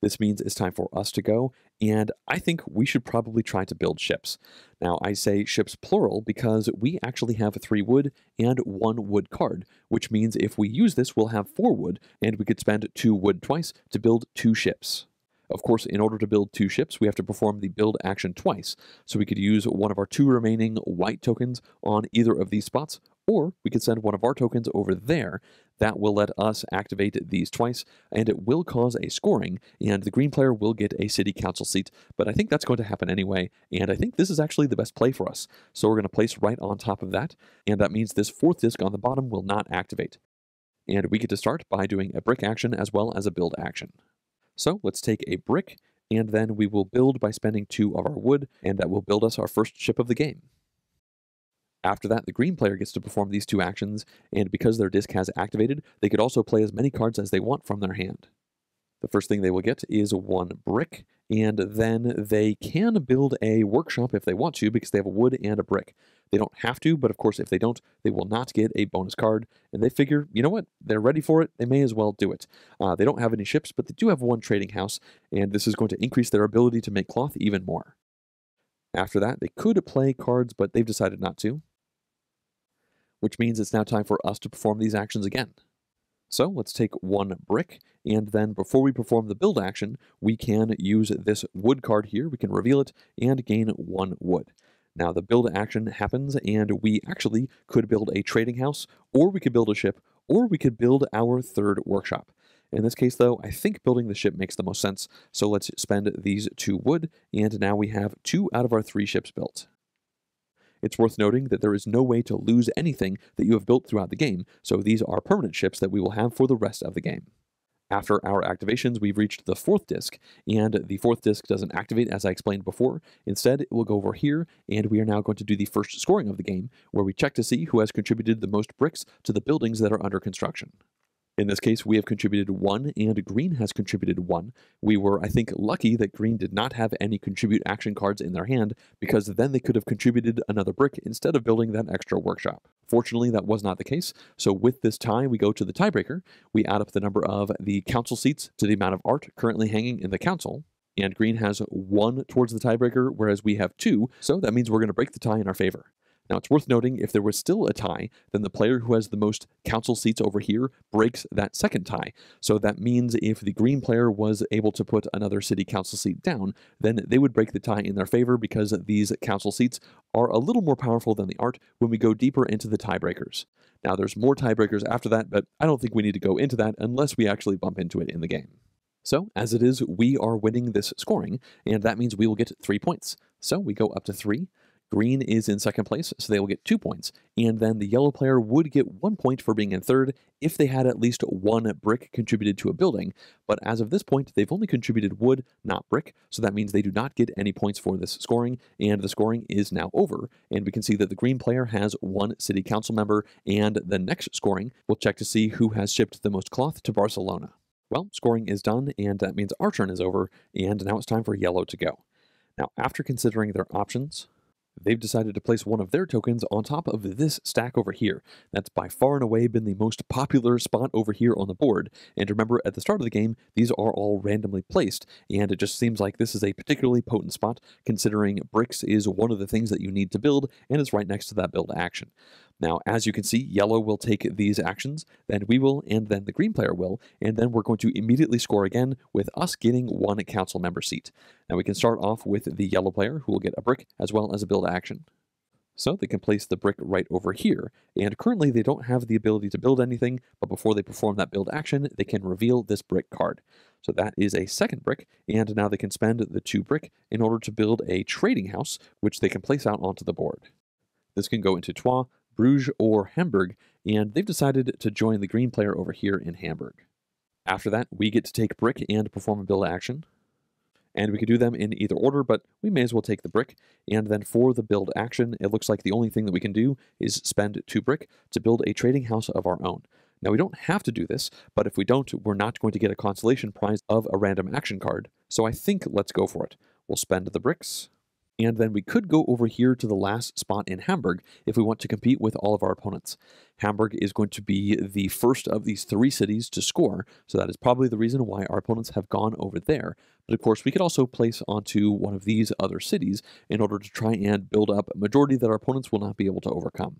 This means it's time for us to go, and I think we should probably try to build ships. Now, I say ships plural because we actually have 3 wood and 1 wood card, which means if we use this, we'll have 4 wood, and we could spend 2 wood twice to build 2 ships. Of course, in order to build 2 ships, we have to perform the build action twice, so we could use one of our 2 remaining white tokens on either of these spots, or we could send one of our tokens over there. That will let us activate these twice, and it will cause a scoring, and the green player will get a city council seat, but I think that's going to happen anyway, and I think this is actually the best play for us. So we're going to place right on top of that, and that means this 4th disc on the bottom will not activate. And we get to start by doing a brick action as well as a build action. So let's take a brick, and then we will build by spending 2 of our wood, and that will build us our first ship of the game. After that, the green player gets to perform these 2 actions, and because their disc has activated, they could also play as many cards as they want from their hand. The first thing they will get is 1 brick, and then they can build a workshop if they want to because they have a wood and a brick. They don't have to, but of course if they don't, they will not get a bonus card, and they figure, you know what, they're ready for it, they may as well do it. They don't have any ships, but they do have 1 trading house, and this is going to increase their ability to make cloth even more. After that, they could play cards, but they've decided not to, which means it's now time for us to perform these actions again. So let's take 1 brick, and then before we perform the build action, we can use this wood card here. We can reveal it and gain 1 wood. Now the build action happens, and we actually could build a trading house, or we could build a ship, or we could build our 3rd workshop. In this case, though, I think building the ship makes the most sense, so let's spend these 2 wood, and now we have 2 out of our 3 ships built. It's worth noting that there is no way to lose anything that you have built throughout the game, so these are permanent ships that we will have for the rest of the game. After our activations, we've reached the 4th disc, and the 4th disc doesn't activate as I explained before. Instead, it will go over here, and we are now going to do the first scoring of the game, where we check to see who has contributed the most bricks to the buildings that are under construction. In this case, we have contributed one and Green has contributed one. We were, I think, lucky that Green did not have any contribute action cards in their hand, because then they could have contributed another brick instead of building that extra workshop. Fortunately, that was not the case. So with this tie, we go to the tiebreaker. We add up the number of the council seats to the amount of art currently hanging in the council. And Green has one towards the tiebreaker, whereas we have two. So that means we're going to break the tie in our favor. Now, it's worth noting, if there was still a tie, then the player who has the most council seats over here breaks that second tie. So that means if the Green player was able to put another city council seat down, then they would break the tie in their favor, because these council seats are a little more powerful than the art when we go deeper into the tiebreakers. Now, there's more tiebreakers after that, but I don't think we need to go into that unless we actually bump into it in the game. So, as it is, we are winning this scoring, and that means we will get 3 points. So we go up to 3. Green is in second place, so they will get 2 points, and then the yellow player would get 1 point for being in third if they had at least one brick contributed to a building, but as of this point, they've only contributed wood, not brick, so that means they do not get any points for this scoring, and the scoring is now over, and we can see that the Green player has one city council member, and the next scoring, we'll check to see who has shipped the most cloth to Barcelona. Well, scoring is done, and that means our turn is over, and now it's time for yellow to go. Now, after considering their options, they've decided to place one of their tokens on top of this stack over here. That's by far and away been the most popular spot over here on the board. And remember, at the start of the game, these are all randomly placed, and it just seems like this is a particularly potent spot, considering bricks is one of the things that you need to build, and it's right next to that build action. Now, as you can see, yellow will take these actions, then we will, and then the Green player will, and then we're going to immediately score again with us getting one council member seat. Now, we can start off with the yellow player, who will get a brick as well as a build action. So they can place the brick right over here, and currently they don't have the ability to build anything, but before they perform that build action, they can reveal this brick card. So that is a second brick, and now they can spend the 2 brick in order to build a trading house, which they can place out onto the board. This can go into Trois, Bruges, or Hamburg, and they've decided to join the Green player over here in Hamburg. After that, we get to take brick and perform a build action. And we could do them in either order, but we may as well take the brick. And then for the build action, it looks like the only thing that we can do is spend 2 brick to build a trading house of our own. Now, we don't have to do this, but if we don't, we're not going to get a consolation prize of a random action card. So I think let's go for it. We'll spend the bricks. And then we could go over here to the last spot in Hamburg if we want to compete with all of our opponents. Hamburg is going to be the first of these 3 cities to score, so that is probably the reason why our opponents have gone over there. But of course, we could also place onto one of these other cities in order to try and build up a majority that our opponents will not be able to overcome.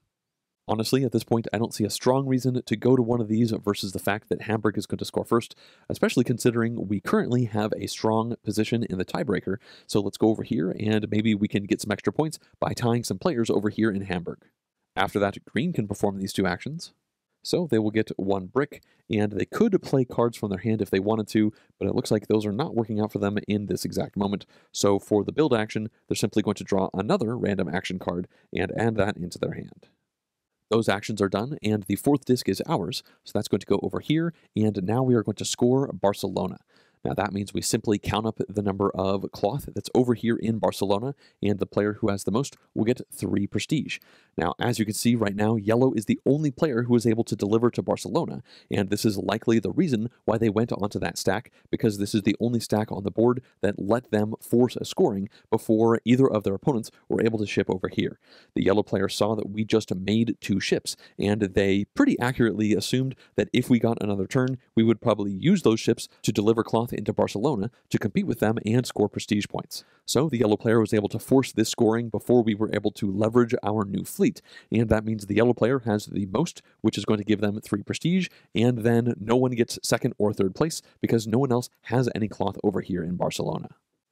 Honestly, at this point, I don't see a strong reason to go to one of these versus the fact that Hamburg is going to score first, especially considering we currently have a strong position in the tiebreaker. So let's go over here, and maybe we can get some extra points by tying some players over here in Hamburg. After that, Green can perform these 2 actions. So they will get 1 brick, and they could play cards from their hand if they wanted to, but it looks like those are not working out for them in this exact moment. So for the build action, they're simply going to draw another random action card and add that into their hand. Those actions are done, and the 4th disc is ours, so that's going to go over here, and now we are going to score Barcelona. Now, that means we simply count up the number of cloth that's over here in Barcelona, and the player who has the most will get 3 prestige. Now, as you can see right now, yellow is the only player who is able to deliver to Barcelona, and this is likely the reason why they went onto that stack, because this is the only stack on the board that let them force a scoring before either of their opponents were able to ship over here. The yellow player saw that we just made 2 ships, and they pretty accurately assumed that if we got another turn, we would probably use those ships to deliver cloth into Barcelona to compete with them and score prestige points. So the yellow player was able to force this scoring before we were able to leverage our new fleet, and that means the yellow player has the most, which is going to give them 3 prestige, and then no one gets 2nd or 3rd place because no one else has any cloth over here in Barcelona.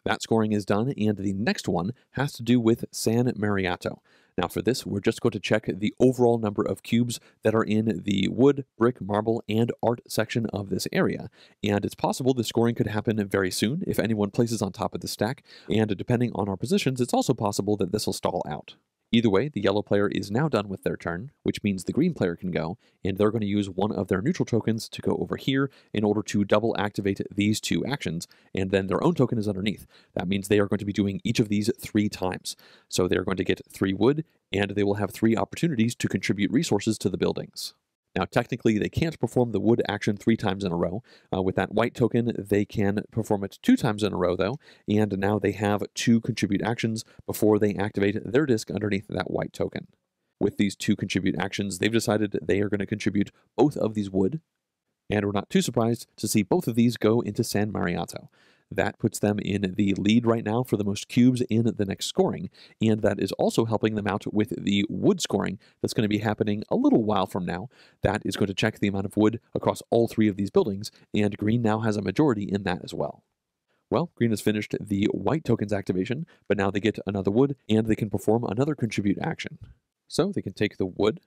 That scoring is done, and the next one has to do with San Miniato. Now, for this, we're just going to check the overall number of cubes that are in the wood, brick, marble, and art section of this area. And it's possible the scoring could happen very soon if anyone places on top of the stack. And depending on our positions, it's also possible that this will stall out. Either way, the yellow player is now done with their turn, which means the Green player can go, and they're going to use one of their neutral tokens to go over here in order to double activate these 2 actions, and then their own token is underneath. That means they are going to be doing each of these 3 times. So they're going to get 3 wood, and they will have 3 opportunities to contribute resources to the buildings. Now, technically, they can't perform the wood action 3 times in a row. With that white token, they can perform it 2 times in a row, though, and now they have 2 contribute actions before they activate their disc underneath that white token. With these 2 contribute actions, they've decided they are going to contribute both of these wood, and we're not too surprised to see both of these go into San Miniato. That puts them in the lead right now for the most cubes in the next scoring, and that is also helping them out with the wood scoring that's going to be happening a little while from now. That is going to check the amount of wood across all 3 of these buildings, and green now has a majority in that as well. Well, green has finished the white token's activation, but now they get another wood, and they can perform another contribute action. So they can take the wood,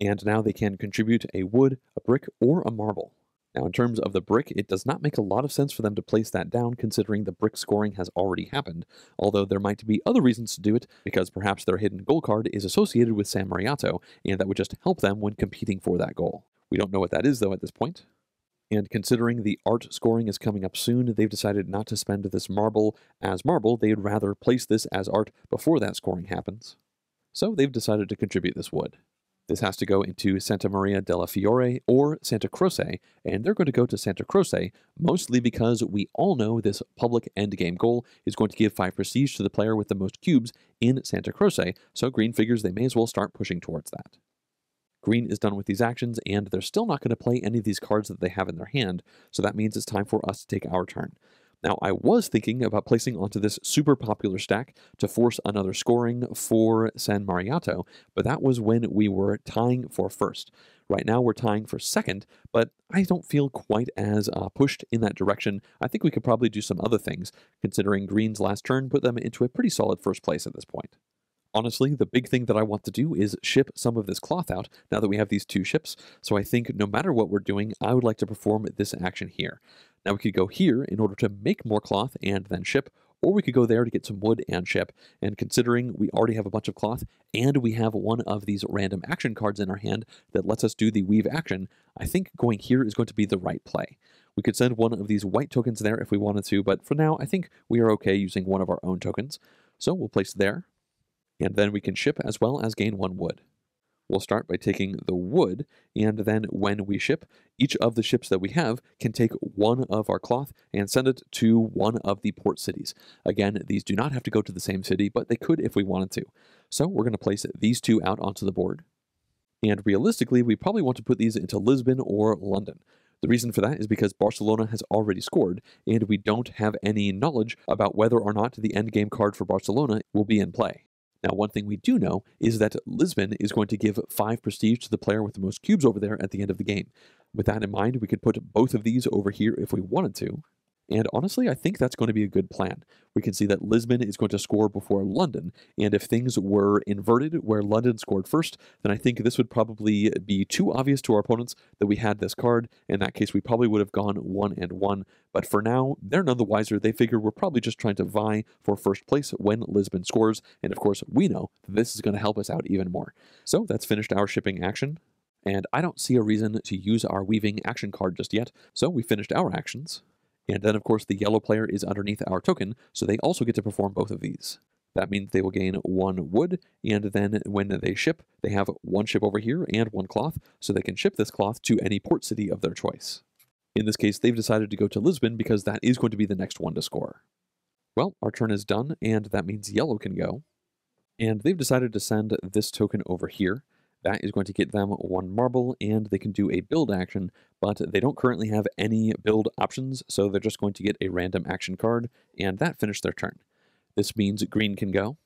and now they can contribute a wood, a brick, or a marble. Now, in terms of the brick, it does not make a lot of sense for them to place that down considering the brick scoring has already happened, although there might be other reasons to do it, because perhaps their hidden goal card is associated with San Miniato, and that would just help them when competing for that goal. We don't know what that is, though, at this point. And considering the art scoring is coming up soon, they've decided not to spend this marble as marble. They'd rather place this as art before that scoring happens. So they've decided to contribute this wood. This has to go into Santa Maria del Fiore or Santa Croce, and they're going to go to Santa Croce, mostly because we all know this public endgame goal is going to give 5 prestige to the player with the most cubes in Santa Croce, so green figures they may as well start pushing towards that. Green is done with these actions, and they're still not going to play any of these cards that they have in their hand, so that means it's time for us to take our turn. Now, I was thinking about placing onto this super popular stack to force another scoring for San Miniato, but that was when we were tying for first. Right now, we're tying for second, but I don't feel quite as pushed in that direction. I think we could probably do some other things, considering green's last turn put them into a pretty solid first place at this point. Honestly, the big thing that I want to do is ship some of this cloth out now that we have these 2 ships, so I think no matter what we're doing, I would like to perform this action here. Now, we could go here in order to make more cloth and then ship, or we could go there to get some wood and ship, and considering we already have a bunch of cloth and we have one of these random action cards in our hand that lets us do the weave action, I think going here is going to be the right play. We could send one of these white tokens there if we wanted to, but for now, I think we are okay using one of our own tokens, so we'll place there. And then we can ship as well as gain 1 wood. We'll start by taking the wood, and then when we ship, each of the ships that we have can take 1 of our cloth and send it to 1 of the port cities. Again, these do not have to go to the same city, but they could if we wanted to. So we're going to place these 2 out onto the board. And realistically, we probably want to put these into Lisbon or London. The reason for that is because Barcelona has already scored, and we don't have any knowledge about whether or not the endgame card for Barcelona will be in play. Now, one thing we do know is that Lisbon is going to give 5 prestige to the player with the most cubes over there at the end of the game. With that in mind, we could put both of these over here if we wanted to. And honestly, I think that's going to be a good plan. We can see that Lisbon is going to score before London, and if things were inverted where London scored first, then I think this would probably be too obvious to our opponents that we had this card. In that case, we probably would have gone 1 and 1, but for now, they're none the wiser. They figure we're probably just trying to vie for first place when Lisbon scores, and of course, we know that this is going to help us out even more. So that's finished our shipping action, and I don't see a reason to use our weaving action card just yet, so we finished our actions. And then, of course, the yellow player is underneath our token, so they also get to perform both of these. That means they will gain 1 wood, and then when they ship, they have 1 ship over here and 1 cloth, so they can ship this cloth to any port city of their choice. In this case, they've decided to go to Lisbon because that is going to be the next one to score. Well, our turn is done, and that means yellow can go. And they've decided to send this token over here. That is going to get them 1 marble, and they can do a build action, but they don't currently have any build options, so they're just going to get a random action card, and that finished their turn. This means green can go,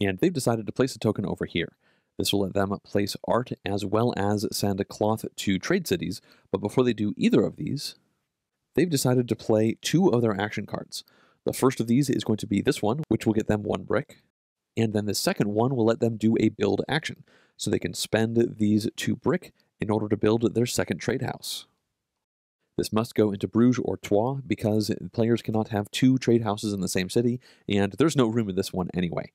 and they've decided to place a token over here. This will let them place art as well as send cloth to trade cities, but before they do either of these, they've decided to play 2 of their action cards. The first of these is going to be this one, which will get them 1 brick, and then the second one will let them do a build action. So they can spend these 2 brick in order to build their second trade house. This must go into Bruges or Trois because players cannot have 2 trade houses in the same city, and there's no room in this one anyway.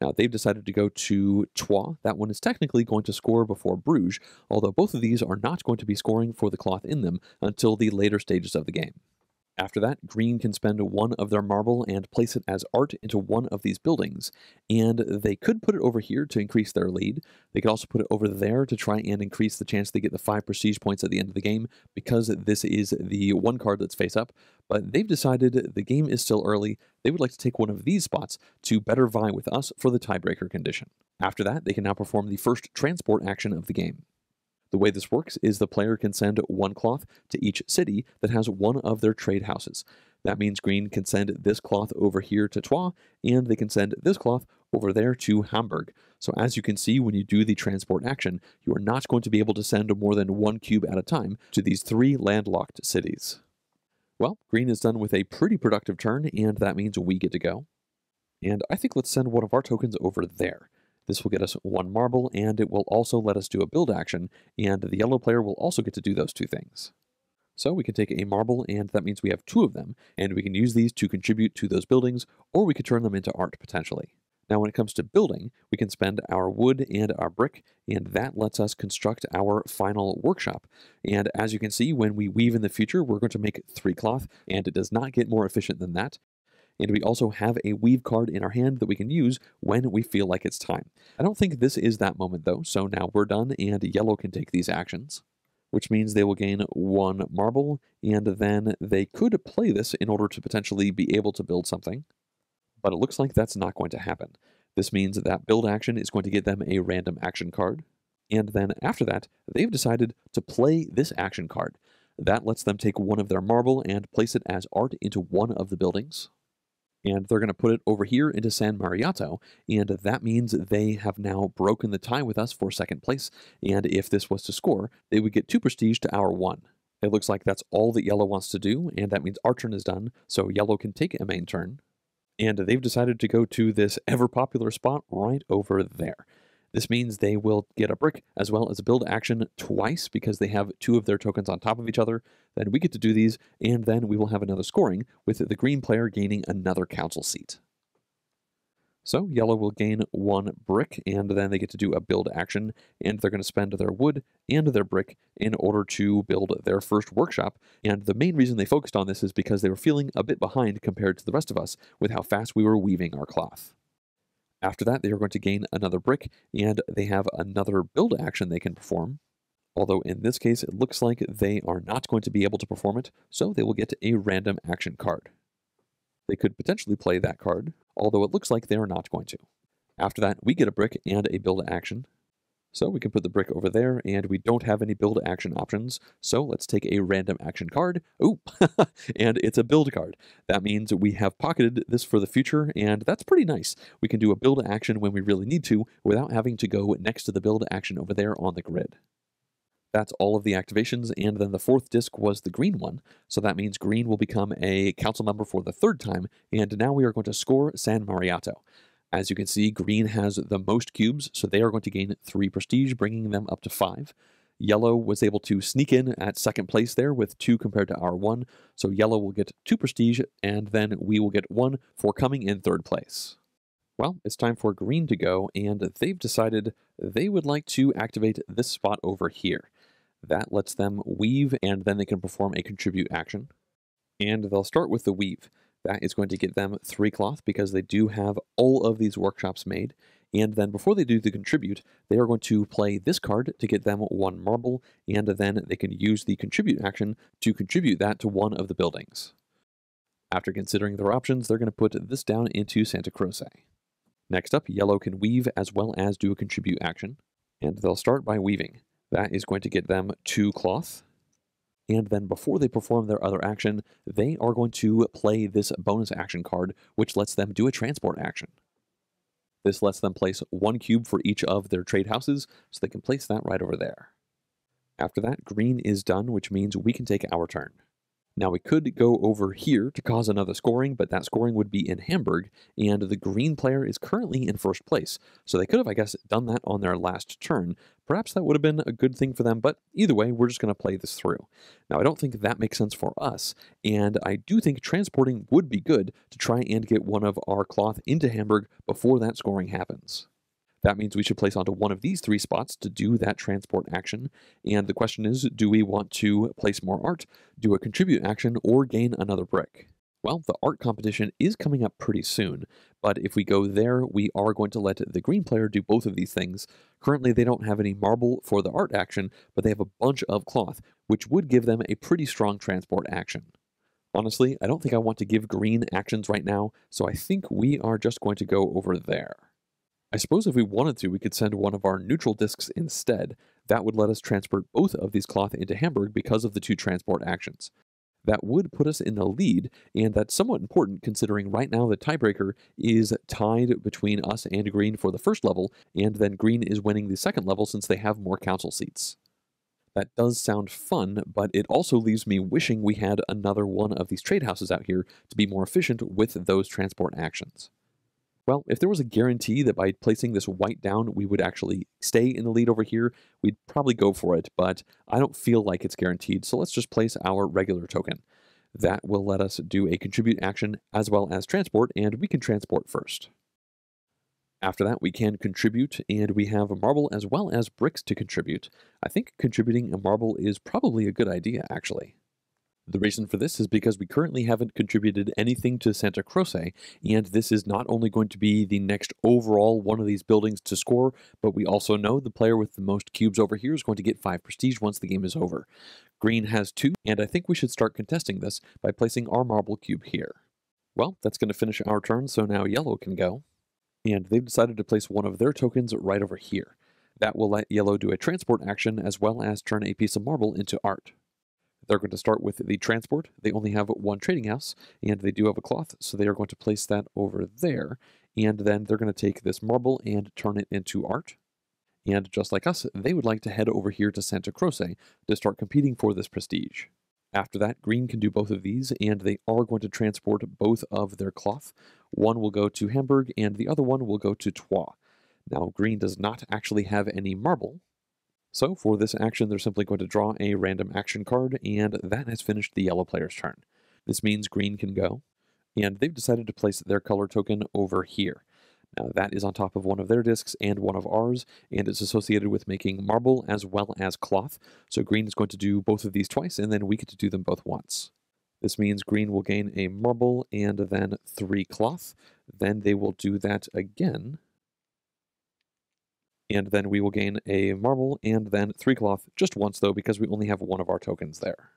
Now, they've decided to go to Trois. That one is technically going to score before Bruges, although both of these are not going to be scoring for the cloth in them until the later stages of the game. After that, green can spend one of their marble and place it as art into one of these buildings, and they could put it over here to increase their lead. They could also put it over there to try and increase the chance they get the 5 prestige points at the end of the game, because this is the one card that's face up, but they've decided the game is still early. They would like to take one of these spots to better vie with us for the tiebreaker condition. After that, they can now perform the first transport action of the game. The way this works is the player can send one cloth to each city that has one of their trade houses. That means green can send this cloth over here to Trois, and they can send this cloth over there to Hamburg. So as you can see, when you do the transport action, you are not going to be able to send more than one cube at a time to these 3 landlocked cities. Well, green is done with a pretty productive turn, and that means we get to go. And I think let's send one of our tokens over there. This will get us 1 marble, and it will also let us do a build action, and the yellow player will also get to do those 2 things. So we can take a marble, and that means we have 2 of them, and we can use these to contribute to those buildings, or we could turn them into art, potentially. Now when it comes to building, we can spend our wood and our brick, and that lets us construct our final workshop. And as you can see, when we weave in the future, we're going to make 3 cloth, and it does not get more efficient than that. And we also have a weave card in our hand that we can use when we feel like it's time. I don't think this is that moment though, so now we're done and yellow can take these actions, which means they will gain 1 marble, and then they could play this in order to potentially be able to build something, but it looks like that's not going to happen. This means that build action is going to get them a random action card, and then after that, they've decided to play this action card. That lets them take one of their marble and place it as art into one of the buildings. And they're going to put it over here into San Miniato, and that means they have now broken the tie with us for 2nd place, and if this was to score, they would get 2 prestige to our 1. It looks like that's all that yellow wants to do, and that means our turn is done, so yellow can take a main turn. And they've decided to go to this ever-popular spot right over there. This means they will get a brick as well as a build action twice because they have 2 of their tokens on top of each other. Then we get to do these, and then we will have another scoring with the green player gaining another council seat. So yellow will gain 1 brick, and then they get to do a build action, and they're going to spend their wood and their brick in order to build their first workshop. And the main reason they focused on this is because they were feeling a bit behind compared to the rest of us with how fast we were weaving our cloth. After that, they are going to gain another brick, and they have another build action they can perform. Although in this case, it looks like they are not going to be able to perform it, so they will get a random action card. They could potentially play that card, although it looks like they are not going to. After that, we get a brick and a build action. So we can put the brick over there, and we don't have any build action options, so let's take a random action card. Ooh, and it's a build card. That means we have pocketed this for the future, and that's pretty nice. We can do a build action when we really need to, without having to go next to the build action over there on the grid. That's all of the activations, and then the 4th disc was the green one, so that means green will become a council member for the 3rd time, and now we are going to score San Miniato. As you can see, green has the most cubes, so they are going to gain 3 prestige, bringing them up to 5. Yellow was able to sneak in at 2nd place there with 2 compared to our 1, so yellow will get 2 prestige, and then we will get 1 for coming in 3rd place. Well, it's time for green to go, and they've decided they would like to activate this spot over here. That lets them weave, and then they can perform a contribute action. And they'll start with the weave. That is going to get them 3 cloth because they do have all of these workshops made. And then before they do the contribute, they are going to play this card to get them 1 marble, and then they can use the contribute action to contribute that to one of the buildings. After considering their options, they're going to put this down into Santa Croce. Next up, yellow can weave as well as do a contribute action. And they'll start by weaving. That is going to get them 2 cloth. And then before they perform their other action, they are going to play this bonus action card, which lets them do a transport action. This lets them place 1 cube for each of their trade houses, so they can place that right over there. After that, green is done, which means we can take our turn. Now we could go over here to cause another scoring, but that scoring would be in Hamburg, and the green player is currently in 1st place. So they could have, I guess, done that on their last turn. Perhaps that would have been a good thing for them, but either way, we're just going to play this through. Now I don't think that makes sense for us, and I do think transporting would be good to try and get one of our cloth into Hamburg before that scoring happens. That means we should place onto one of these three spots to do that transport action. And the question is, do we want to place more art, do a contribute action, or gain another brick? Well, the art competition is coming up pretty soon, but if we go there, we are going to let the green player do both of these things. Currently, they don't have any marble for the art action, but they have a bunch of cloth, which would give them a pretty strong transport action. Honestly, I don't think I want to give green actions right now, so I think we are just going to go over there. I suppose if we wanted to, we could send one of our neutral discs instead. That would let us transport both of these cloth into Hamburg because of the two transport actions. That would put us in the lead, and that's somewhat important considering right now the tiebreaker is tied between us and green for the first level, and then green is winning the second level since they have more council seats. That does sound fun, but it also leaves me wishing we had another one of these trade houses out here to be more efficient with those transport actions. Well, if there was a guarantee that by placing this white down we would actually stay in the lead over here, we'd probably go for it, but I don't feel like it's guaranteed, so let's just place our regular token. That will let us do a contribute action as well as transport, and we can transport first. After that, we can contribute, and we have a marble as well as bricks to contribute. I think contributing a marble is probably a good idea, actually. The reason for this is because we currently haven't contributed anything to Santa Croce, and this is not only going to be the next overall one of these buildings to score, but we also know the player with the most cubes over here is going to get 5 prestige once the game is over. Green has 2, and I think we should start contesting this by placing our marble cube here. Well, that's going to finish our turn, so now yellow can go. And they've decided to place one of their tokens right over here. That will let yellow do a transport action as well as turn a piece of marble into art. They're going to start with the transport. They only have one trading house, and they do have a cloth, so they are going to place that over there. And then they're going to take this marble and turn it into art. And just like us, they would like to head over here to Santa Croce to start competing for this prestige. After that, green can do both of these, and they are going to transport both of their cloth. One will go to Hamburg, and the other one will go to Trois. Now, green does not actually have any marble, so for this action, they're simply going to draw a random action card, and that has finished the yellow player's turn. This means green can go, and they've decided to place their color token over here. Now, that is on top of one of their discs and one of ours, and it's associated with making marble as well as cloth. So green is going to do both of these twice, and then we get to do them both once. This means green will gain a marble and then 3 cloth. Then they will do that again. And then we will gain a marble and then 3 cloth just once, though, because we only have one of our tokens there.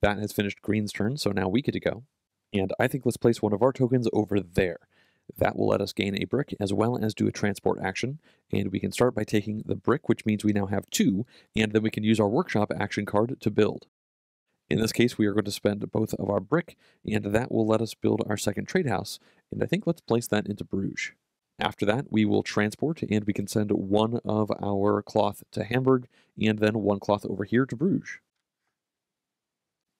That has finished green's turn, so now we get to go. And I think let's place one of our tokens over there. That will let us gain a brick as well as do a transport action, and we can start by taking the brick, which means we now have 2, and then we can use our workshop action card to build. In this case, we are going to spend both of our brick, and that will let us build our second trade house, and I think let's place that into Bruges. After that, we will transport, and we can send one of our cloth to Hamburg, and then one cloth over here to Bruges.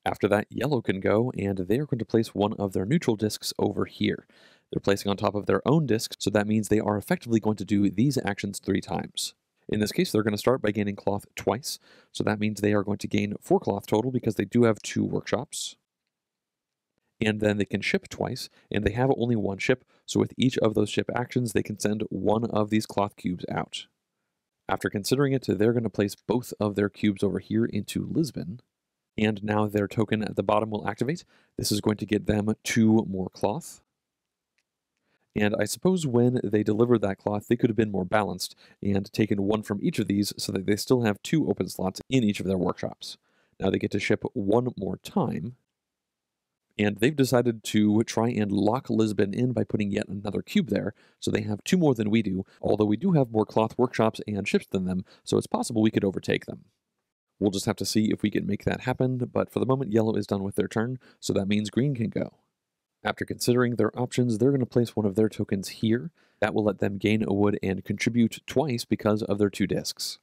After that, yellow can go, and they are going to place one of their neutral discs over here. They're placing on top of their own discs, so that means they are effectively going to do these actions 3 times. In this case, they're going to start by gaining cloth twice, so that means they are going to gain 4 cloth total because they do have 2 workshops. And then they can ship twice, and they have only 1 ship, so with each of those ship actions, they can send one of these cloth cubes out. After considering it, they're going to place both of their cubes over here into Lisbon. And now their token at the bottom will activate. This is going to get them 2 more cloth. And I suppose when they delivered that cloth, they could have been more balanced and taken 1 from each of these so that they still have 2 open slots in each of their workshops. Now they get to ship 1 more time. And they've decided to try and lock Lisbon in by putting yet another cube there, so they have 2 more than we do, although we do have more cloth workshops and ships than them, so it's possible we could overtake them. We'll just have to see if we can make that happen, but for the moment, yellow is done with their turn, so that means green can go. After considering their options, they're going to place one of their tokens here. That will let them gain a wood and contribute twice because of their 2 discs.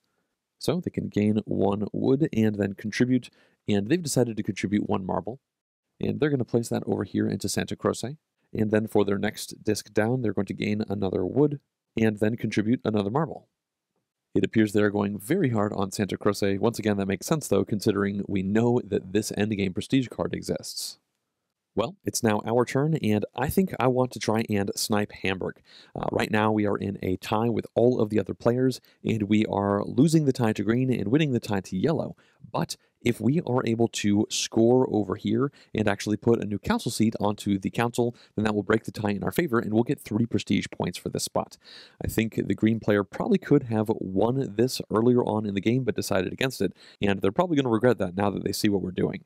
So they can gain 1 wood and then contribute, and they've decided to contribute 1 marble. And they're going to place that over here into Santa Croce. And then for their next disc down, they're going to gain another wood and then contribute another marble. It appears they're going very hard on Santa Croce. Once again, that makes sense, though, considering we know that this endgame prestige card exists. Well, it's now our turn, and I think I want to try and snipe Hamburg. Right now, we are in a tie with all of the other players, and we are losing the tie to green and winning the tie to yellow. But if we are able to score over here and actually put a new council seat onto the council, then that will break the tie in our favor, and we'll get 3 prestige points for this spot. I think the green player probably could have won this earlier on in the game, but decided against it, and they're probably going to regret that now that they see what we're doing.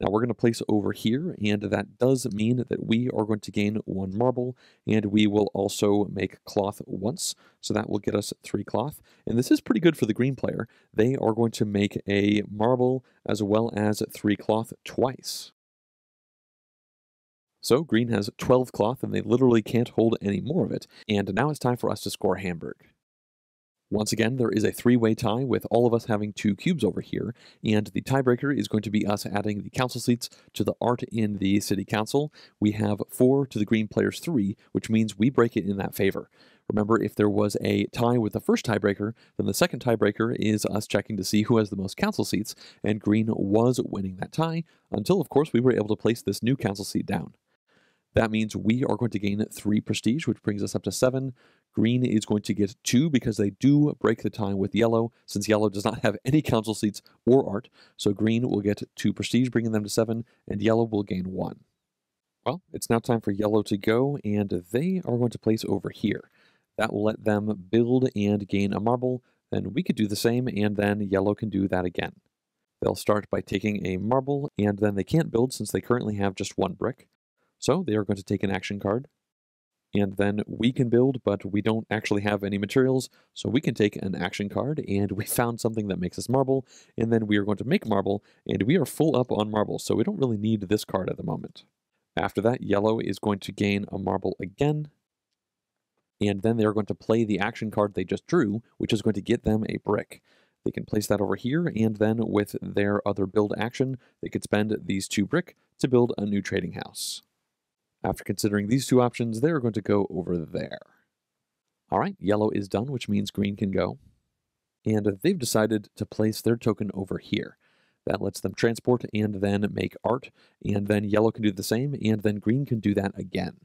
Now we're going to place over here, and that does mean that we are going to gain 1 marble, and we will also make cloth once, so that will get us 3 cloth. And this is pretty good for the green player. They are going to make a marble as well as 3 cloth twice. So green has 12 cloth, and they literally can't hold any more of it. And now it's time for us to score Hamburg. Once again, there is a 3-way tie with all of us having 2 cubes over here, and the tiebreaker is going to be us adding the council seats to the art in the city council. We have 4 to the green player's 3, which means we break it in that favor. Remember, if there was a tie with the first tiebreaker, then the second tiebreaker is us checking to see who has the most council seats, and green was winning that tie, until, of course, we were able to place this new council seat down. That means we are going to gain 3 prestige, which brings us up to 7. Green is going to get 2 because they do break the tie with yellow, since yellow does not have any council seats or art. So green will get 2 prestige, bringing them to 7, and yellow will gain 1. Well, it's now time for yellow to go, and they are going to place over here. That will let them build and gain a marble. Then we could do the same, and then yellow can do that again. They'll start by taking a marble, and then they can't build since they currently have just 1 brick. So they are going to take an action card, and then we can build, but we don't actually have any materials, so we can take an action card, and we found something that makes us marble, and then we are going to make marble, and we are full up on marble, so we don't really need this card at the moment. After that, yellow is going to gain a marble again, and then they are going to play the action card they just drew, which is going to get them a brick. They can place that over here, and then with their other build action, they could spend these 2 brick to build a new trading house. After considering these 2 options, they're going to go over there. All right, yellow is done, which means green can go. And they've decided to place their token over here. That lets them transport and then make art, and then yellow can do the same, and then green can do that again.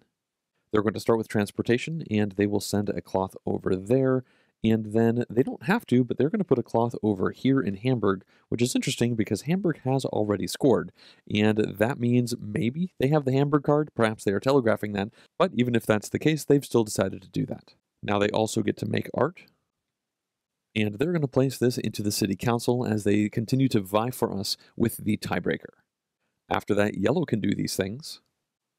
They're going to start with transportation, and they will send a cloth over there, and then they don't have to, but they're going to put a cloth over here in Hamburg, which is interesting because Hamburg has already scored, and that means maybe they have the Hamburg card, perhaps they are telegraphing that, but even if that's the case, they've still decided to do that. Now they also get to make art, and they're going to place this into the city council as they continue to vie for us with the tiebreaker. After that, yellow can do these things,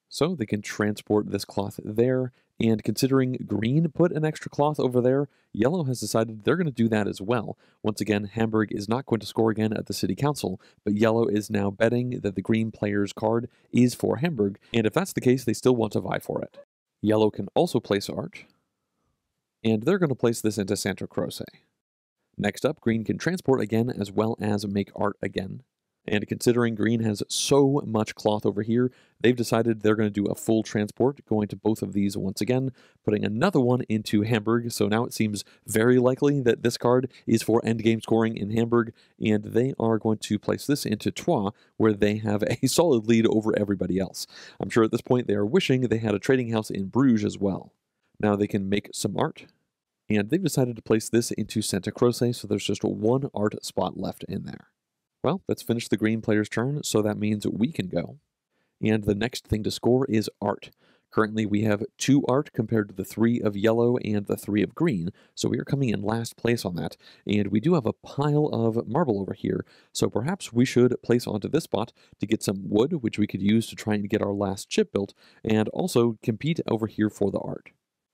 so they can transport this cloth there, and considering green put an extra cloth over there, yellow has decided they're going to do that as well. Once again, Hamburg is not going to score again at the city council, but yellow is now betting that the green player's card is for Hamburg, and if that's the case, they still want to vie for it. Yellow can also place art, and they're going to place this into Santa Croce. Next up, green can transport again as well as make art again. And considering green has so much cloth over here, they've decided they're going to do a full transport, going to both of these once again, putting another one into Hamburg. So now it seems very likely that this card is for endgame scoring in Hamburg, and they are going to place this into Trois, where they have a solid lead over everybody else. I'm sure at this point they are wishing they had a trading house in Bruges as well. Now they can make some art, and they've decided to place this into Santa Croce, so there's just 1 art spot left in there. Well, let's finish the green player's turn, so that means we can go. And the next thing to score is art. Currently, we have 2 art compared to the 3 of yellow and the 3 of green, so we are coming in last place on that. And we do have a pile of marble over here, so perhaps we should place onto this spot to get some wood, which we could use to try and get our last ship built, and also compete over here for the art.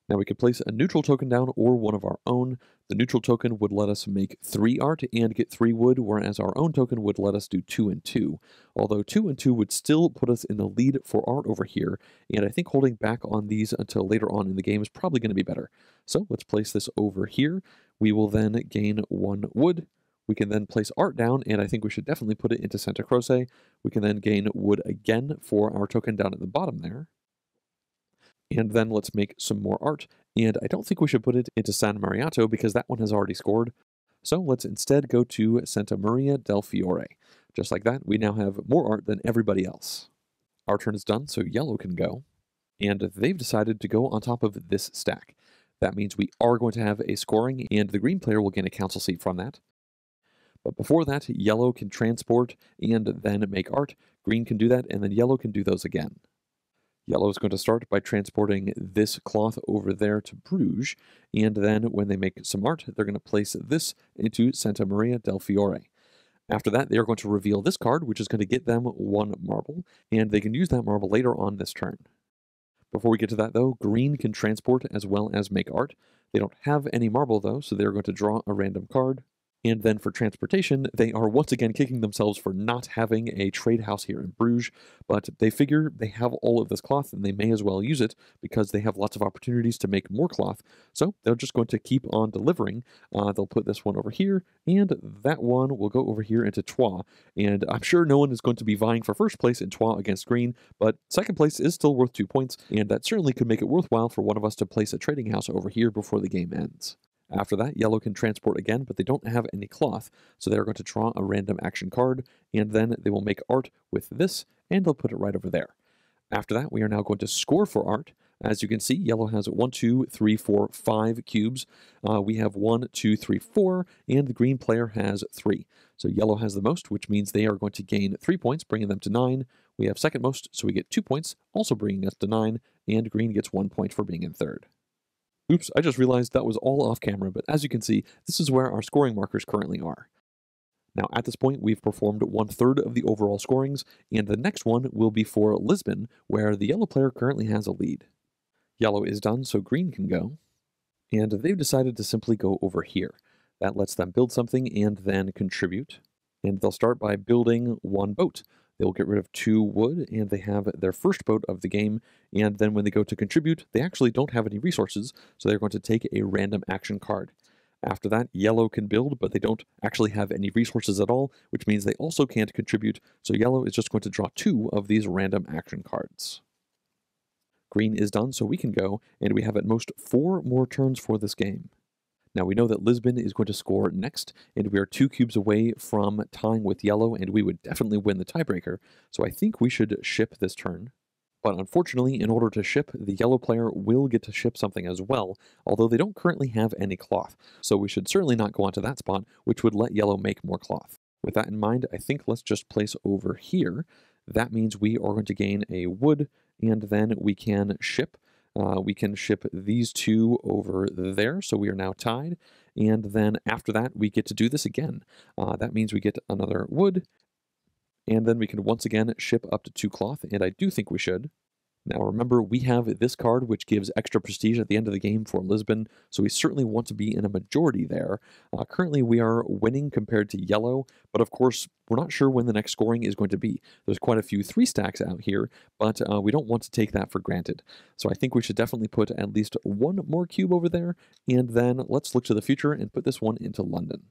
Now we could place a neutral token down or one of our own. The neutral token would let us make 3 art and get 3 wood, whereas our own token would let us do 2 and 2. Although 2 and 2 would still put us in the lead for art over here, and I think holding back on these until later on in the game is probably going to be better. So let's place this over here. We will then gain 1 wood. We can then place art down, and I think we should definitely put it into Santa Croce. We can then gain wood again for our token down at the bottom there. And then let's make some more art, and I don't think we should put it into San Miniato because that one has already scored. So let's instead go to Santa Maria del Fiore. Just like that, we now have more art than everybody else. Our turn is done, so yellow can go. And they've decided to go on top of this stack. That means we are going to have a scoring, and the green player will gain a council seat from that. But before that, yellow can transport and then make art. Green can do that, and then yellow can do those again. Yellow is going to start by transporting this cloth over there to Bruges, and then when they make some art, they're going to place this into Santa Maria del Fiore. After that, they are going to reveal this card, which is going to get them one marble, and they can use that marble later on this turn. Before we get to that, though, green can transport as well as make art. They don't have any marble, though, so they're going to draw a random card. And then for transportation, they are once again kicking themselves for not having a trade house here in Bruges, but they figure they have all of this cloth and they may as well use it because they have lots of opportunities to make more cloth. So they're just going to keep on delivering. They'll put this one over here, and that one will go over here into Trois. And I'm sure no one is going to be vying for first place in Trois against green, but second place is still worth 2 points, and that certainly could make it worthwhile for one of us to place a trading house over here before the game ends. After that, yellow can transport again, but they don't have any cloth, so they're going to draw a random action card, and then they will make art with this, and they'll put it right over there. After that, we are now going to score for art. As you can see, yellow has 1, 2, 3, 4, 5 cubes. We have 1, 2, 3, 4, and the green player has 3. So yellow has the most, which means they are going to gain 3 points, bringing them to 9. We have second most, so we get 2 points, also bringing us to 9, and green gets 1 point for being in third. Oops, I just realized that was all off camera, but as you can see, this is where our scoring markers currently are. Now, at this point, we've performed 1/3 of the overall scorings, and the next one will be for Lisbon, where the yellow player currently has a lead. Yellow is done, so green can go, and they've decided to simply go over here. That lets them build something and then contribute, and they'll start by building one boat. They'll get rid of 2 wood, and they have their first boat of the game, and then when they go to contribute, they actually don't have any resources, so they're going to take a random action card. After that, yellow can build, but they don't actually have any resources at all, which means they also can't contribute, so yellow is just going to draw 2 of these random action cards. Green is done, so we can go, and we have at most 4 more turns for this game. Now, we know that Lisbon is going to score next, and we are 2 cubes away from tying with yellow, and we would definitely win the tiebreaker, so I think we should ship this turn. But unfortunately, in order to ship, the yellow player will get to ship something as well, although they don't currently have any cloth, so we should certainly not go onto that spot, which would let yellow make more cloth. With that in mind, I think let's just place over here. That means we are going to gain a wood, and then we can ship. We can ship these 2 over there, so we are now tied. And then after that, we get to do this again. That means we get another wood. And then we can once again ship up to 2 cloth, and I do think we should. Now remember, we have this card, which gives extra prestige at the end of the game for Lisbon, so we certainly want to be in a majority there. Currently, we are winning compared to yellow, but of course, we're not sure when the next scoring is going to be. There's quite a few 3 stacks out here, but we don't want to take that for granted. So I think we should definitely put at least 1 more cube over there, and then let's look to the future and put this one into London.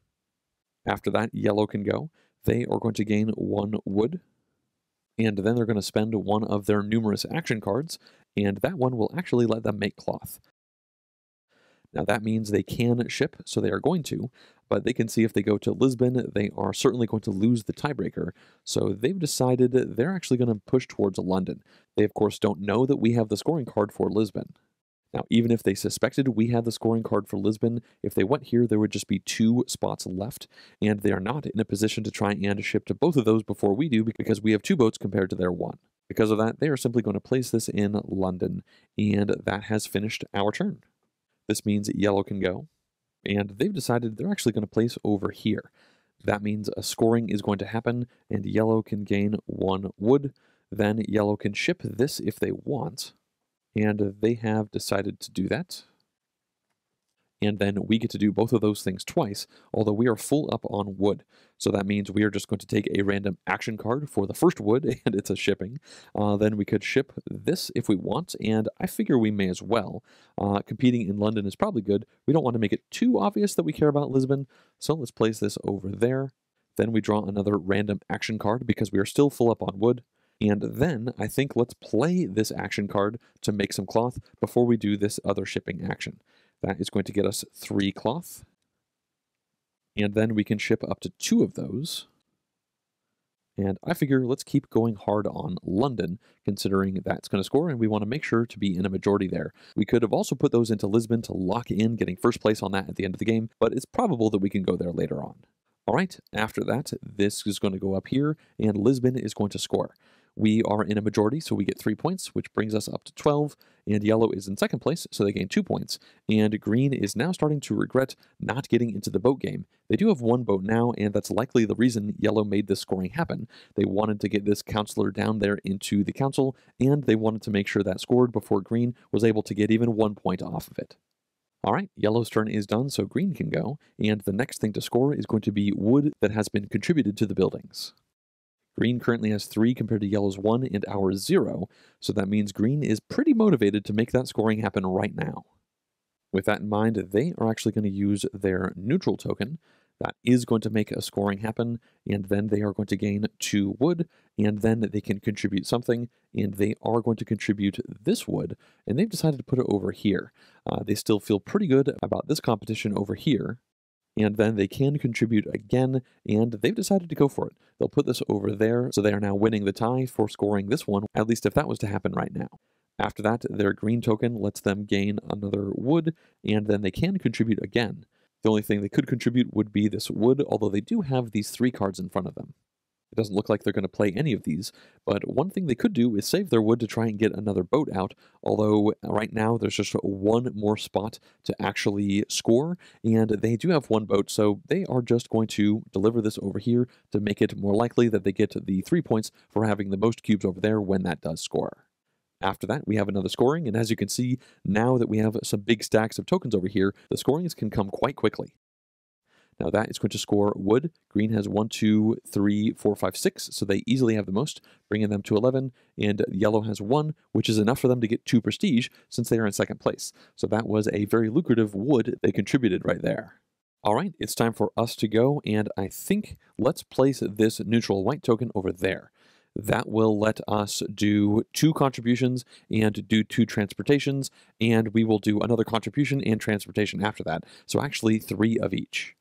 After that, yellow can go. They are going to gain 1 wood. And then they're going to spend 1 of their numerous action cards, and that one will actually let them make cloth. Now that means they can ship, so they are going to, but they can see if they go to Lisbon, they are certainly going to lose the tiebreaker, so they've decided they're actually going to push towards London. They, of course, don't know that we have the scoring card for Lisbon. Now, even if they suspected we had the scoring card for Lisbon, if they went here, there would just be 2 spots left, and they are not in a position to try and ship to both of those before we do, because we have 2 boats compared to their 1. Because of that, they are simply going to place this in London, and that has finished our turn. This means yellow can go, and they've decided they're actually going to place over here. That means a scoring is going to happen, and yellow can gain 1 wood. Then yellow can ship this if they want. And they have decided to do that. And then we get to do both of those things twice, although we are full up on wood. So that means we are just going to take a random action card for the first wood, and it's a shipping. Then we could ship this if we want, and I figure we may as well. Competing in London is probably good. We don't want to make it too obvious that we care about Lisbon, so let's place this over there. Then we draw another random action card because we are still full up on wood. And then I think let's play this action card to make some cloth before we do this other shipping action. That is going to get us 3 cloth. And then we can ship up to 2 of those. And I figure let's keep going hard on London, considering that's going to score, and we want to make sure to be in a majority there. We could have also put those into Lisbon to lock in getting first place on that at the end of the game, but it's probable that we can go there later on. All right, after that, this is going to go up here, and Lisbon is going to score. We are in a majority, so we get 3 points, which brings us up to 12, and yellow is in second place, so they gain 2 points, and green is now starting to regret not getting into the boat game. They do have one boat now, and that's likely the reason yellow made this scoring happen. They wanted to get this councillor down there into the council, and they wanted to make sure that scored before green was able to get even 1 point off of it. All right, yellow's turn is done, so green can go, and the next thing to score is going to be wood that has been contributed to the buildings. Green currently has 3 compared to yellow's 1 and ours 0, so that means green is pretty motivated to make that scoring happen right now. With that in mind, they are actually going to use their neutral token. That is going to make a scoring happen, and then they are going to gain 2 wood, and then they can contribute something, and they are going to contribute this wood, and they've decided to put it over here. They still feel pretty good about this competition over here. And then they can contribute again, and they've decided to go for it. They'll put this over there, so they are now winning the tie for scoring this one, at least if that was to happen right now. After that, their green token lets them gain another wood, and then they can contribute again. The only thing they could contribute would be this wood, although they do have these 3 cards in front of them. It doesn't look like they're going to play any of these, but one thing they could do is save their wood to try and get another boat out, although right now there's just one more spot to actually score, and they do have one boat, so they are just going to deliver this over here to make it more likely that they get the 3 points for having the most cubes over there when that does score. After that, we have another scoring, and as you can see, now that we have some big stacks of tokens over here, the scorings can come quite quickly. Now that is going to score wood. Green has 1, 2, 3, 4, 5, 6, so they easily have the most, bringing them to 11, and yellow has 1, which is enough for them to get 2 prestige since they are in second place. So that was a very lucrative wood they contributed right there. All right, it's time for us to go, and I think let's place this neutral white token over there. That will let us do 2 contributions and do 2 transportations, and we will do another contribution and transportation after that, so actually 3 of each.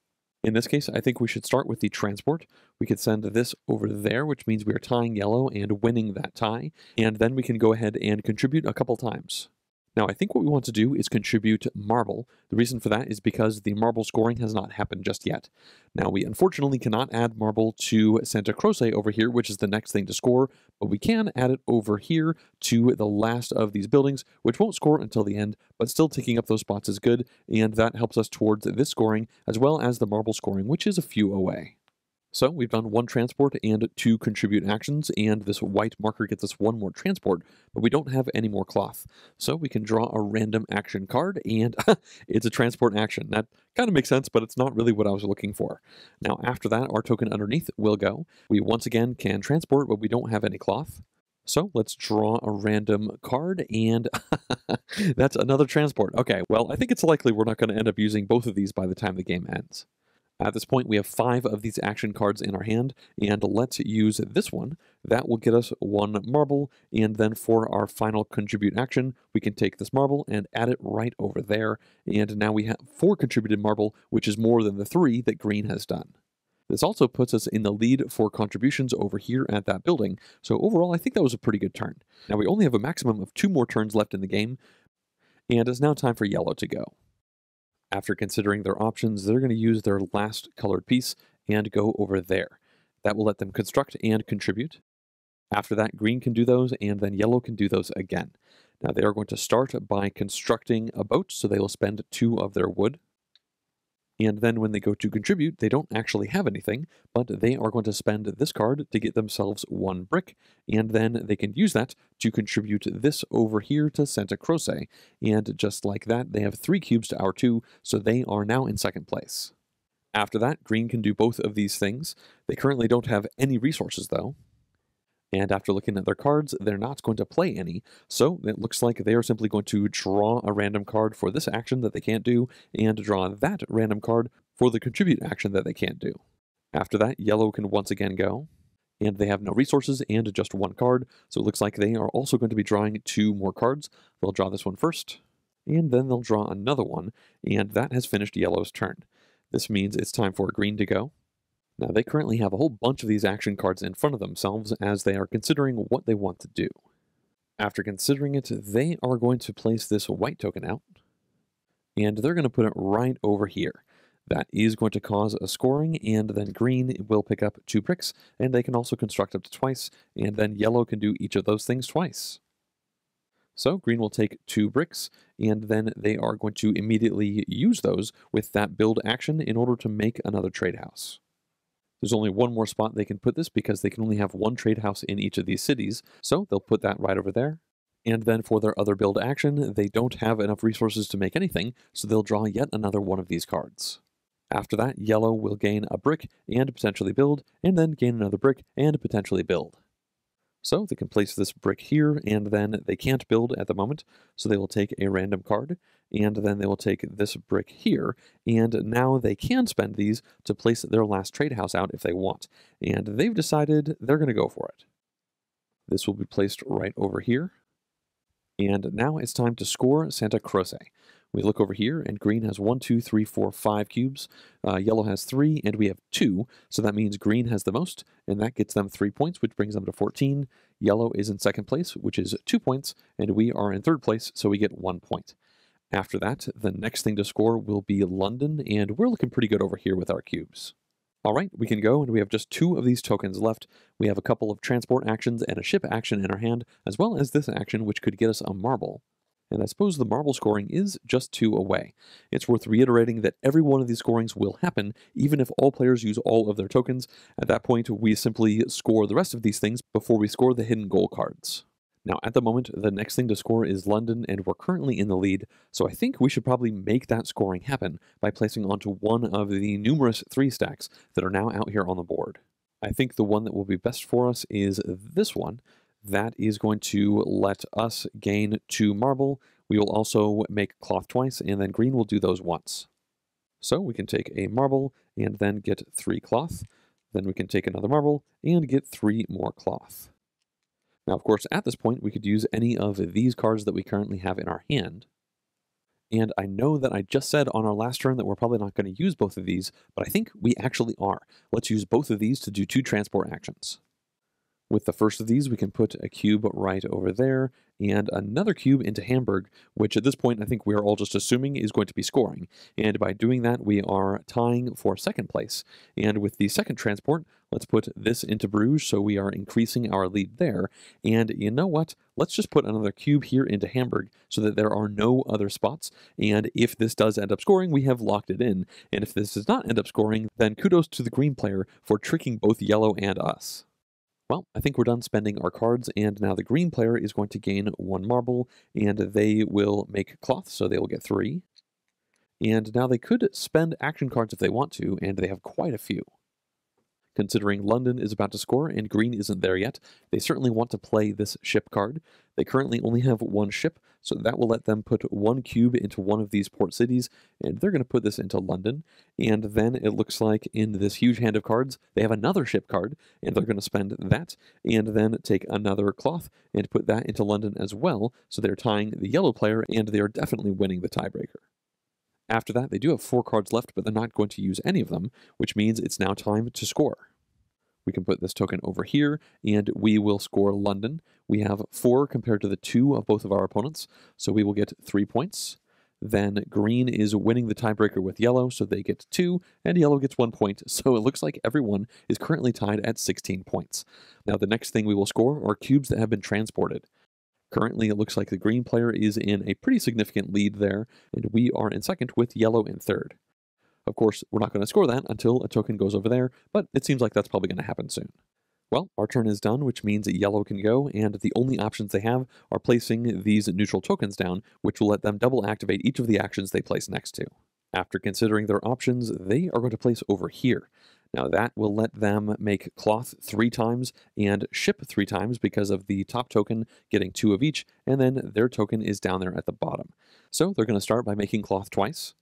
In this case, I think we should start with the transport. We could send this over there, which means we are tying yellow and winning that tie, and then we can go ahead and contribute a couple times. Now, I think what we want to do is contribute marble. The reason for that is because the marble scoring has not happened just yet. Now, we unfortunately cannot add marble to Santa Croce over here, which is the next thing to score, but we can add it over here to the last of these buildings, which won't score until the end, but still taking up those spots is good, and that helps us towards this scoring, as well as the marble scoring, which is a few away. So we've done 1 transport and 2 contribute actions, and this white marker gets us 1 more transport, but we don't have any more cloth. So we can draw a random action card, and it's a transport action. That kind of makes sense, but it's not really what I was looking for. Now after that, our token underneath will go. We once again can transport, but we don't have any cloth. So let's draw a random card, and that's another transport. Okay, well, I think it's likely we're not going to end up using both of these by the time the game ends. At this point, we have 5 of these action cards in our hand, and let's use this one. That will get us 1 marble, and then for our final contribute action, we can take this marble and add it right over there, and now we have 4 contributed marble, which is more than the 3 that green has done. This also puts us in the lead for contributions over here at that building, so overall I think that was a pretty good turn. Now we only have a maximum of 2 more turns left in the game, and it's now time for yellow to go. After considering their options, they're going to use their last colored piece and go over there. That will let them construct and contribute. After that, green can do those, and then yellow can do those again. Now they are going to start by constructing a boat, so they will spend 2 of their wood. And then when they go to contribute, they don't actually have anything, but they are going to spend this card to get themselves 1 brick, and then they can use that to contribute this over here to Santa Croce. And just like that, they have 3 cubes to our 2, so they are now in second place. After that, green can do both of these things. They currently don't have any resources, though. And after looking at their cards, they're not going to play any, so it looks like they are simply going to draw a random card for this action that they can't do, and draw that random card for the contribute action that they can't do. After that, yellow can once again go, and they have no resources and just 1 card, so it looks like they are also going to be drawing 2 more cards. They'll draw this one first, and then they'll draw another one, and that has finished yellow's turn. This means it's time for green to go. Now, they currently have a whole bunch of these action cards in front of themselves as they are considering what they want to do. After considering it, they are going to place this white token out, and they're going to put it right over here. That is going to cause a scoring, and then green will pick up 2 bricks, and they can also construct up to twice, and then yellow can do each of those things twice. So green will take 2 bricks, and then they are going to immediately use those with that build action in order to make another trade house. There's only one more spot they can put this because they can only have one trade house in each of these cities, so they'll put that right over there. And then for their other build action, they don't have enough resources to make anything, so they'll draw yet another one of these cards. After that, yellow will gain a brick and potentially build, and then gain another brick and potentially build. So they can place this brick here, and then they can't build at the moment, so they will take a random card, and then they will take this brick here, and now they can spend these to place their last trade house out if they want, and they've decided they're going to go for it. This will be placed right over here, and now it's time to score Santa Croce. We look over here, and green has 1, 2, 3, 4, 5 cubes, yellow has 3, and we have 2, so that means green has the most, and that gets them 3 points, which brings them to 14. Yellow is in second place, which is 2 points, and we are in third place, so we get 1 point. After that, the next thing to score will be London, and we're looking pretty good over here with our cubes. All right, we can go, and we have just 2 of these tokens left. We have a couple of transport actions and a ship action in our hand, as well as this action, which could get us a marble. And I suppose the marble scoring is just 2 away. It's worth reiterating that every one of these scorings will happen, even if all players use all of their tokens. At that point, we simply score the rest of these things before we score the hidden goal cards. Now, at the moment, the next thing to score is London, and we're currently in the lead, so I think we should probably make that scoring happen by placing onto one of the numerous 3 stacks that are now out here on the board. I think the one that will be best for us is this one. That is going to let us gain 2 marble. We will also make cloth twice, and then green will do those once. So we can take a marble and then get 3 cloth. Then we can take another marble and get 3 more cloth. Now, of course, at this point, we could use any of these cards that we currently have in our hand. And I know that I just said on our last turn that we're probably not going to use both of these, but I think we actually are. Let's use both of these to do 2 transport actions. With the first of these, we can put a cube right over there, and another cube into Hamburg, which at this point I think we are all just assuming is going to be scoring. And by doing that, we are tying for second place. And with the second transport, let's put this into Bruges, so we are increasing our lead there. And you know what? Let's just put another cube here into Hamburg so that there are no other spots. And if this does end up scoring, we have locked it in. And if this does not end up scoring, then kudos to the green player for tricking both yellow and us. Well, I think we're done spending our cards, and now the green player is going to gain 1 marble, and they will make cloth, so they will get 3. And now they could spend action cards if they want to, and they have quite a few. Considering London is about to score, and green isn't there yet, they certainly want to play this ship card. They currently only have 1 ship, so that will let them put 1 cube into one of these port cities, and they're going to put this into London. And then it looks like in this huge hand of cards, they have another ship card, and they're going to spend that, and then take another cloth and put that into London as well, so they're tying the yellow player, and they are definitely winning the tiebreaker. After that, they do have 4 cards left, but they're not going to use any of them, which means it's now time to score. We can put this token over here, and we will score London. We have 4 compared to the 2 of both of our opponents, so we will get 3 points. Then green is winning the tiebreaker with yellow, so they get 2, and yellow gets 1 point, so it looks like everyone is currently tied at 16 points. Now the next thing we will score are cubes that have been transported. Currently, it looks like the green player is in a pretty significant lead there, and we are in second with yellow in third. Of course, we're not going to score that until a token goes over there, but it seems like that's probably going to happen soon. Well, our turn is done, which means yellow can go, and the only options they have are placing these neutral tokens down, which will let them double activate each of the actions they place next to. After considering their options, they are going to place over here. Now that will let them make cloth 3 times and ship 3 times because of the top token getting 2 of each, and then their token is down there at the bottom. So they're going to start by making cloth twice,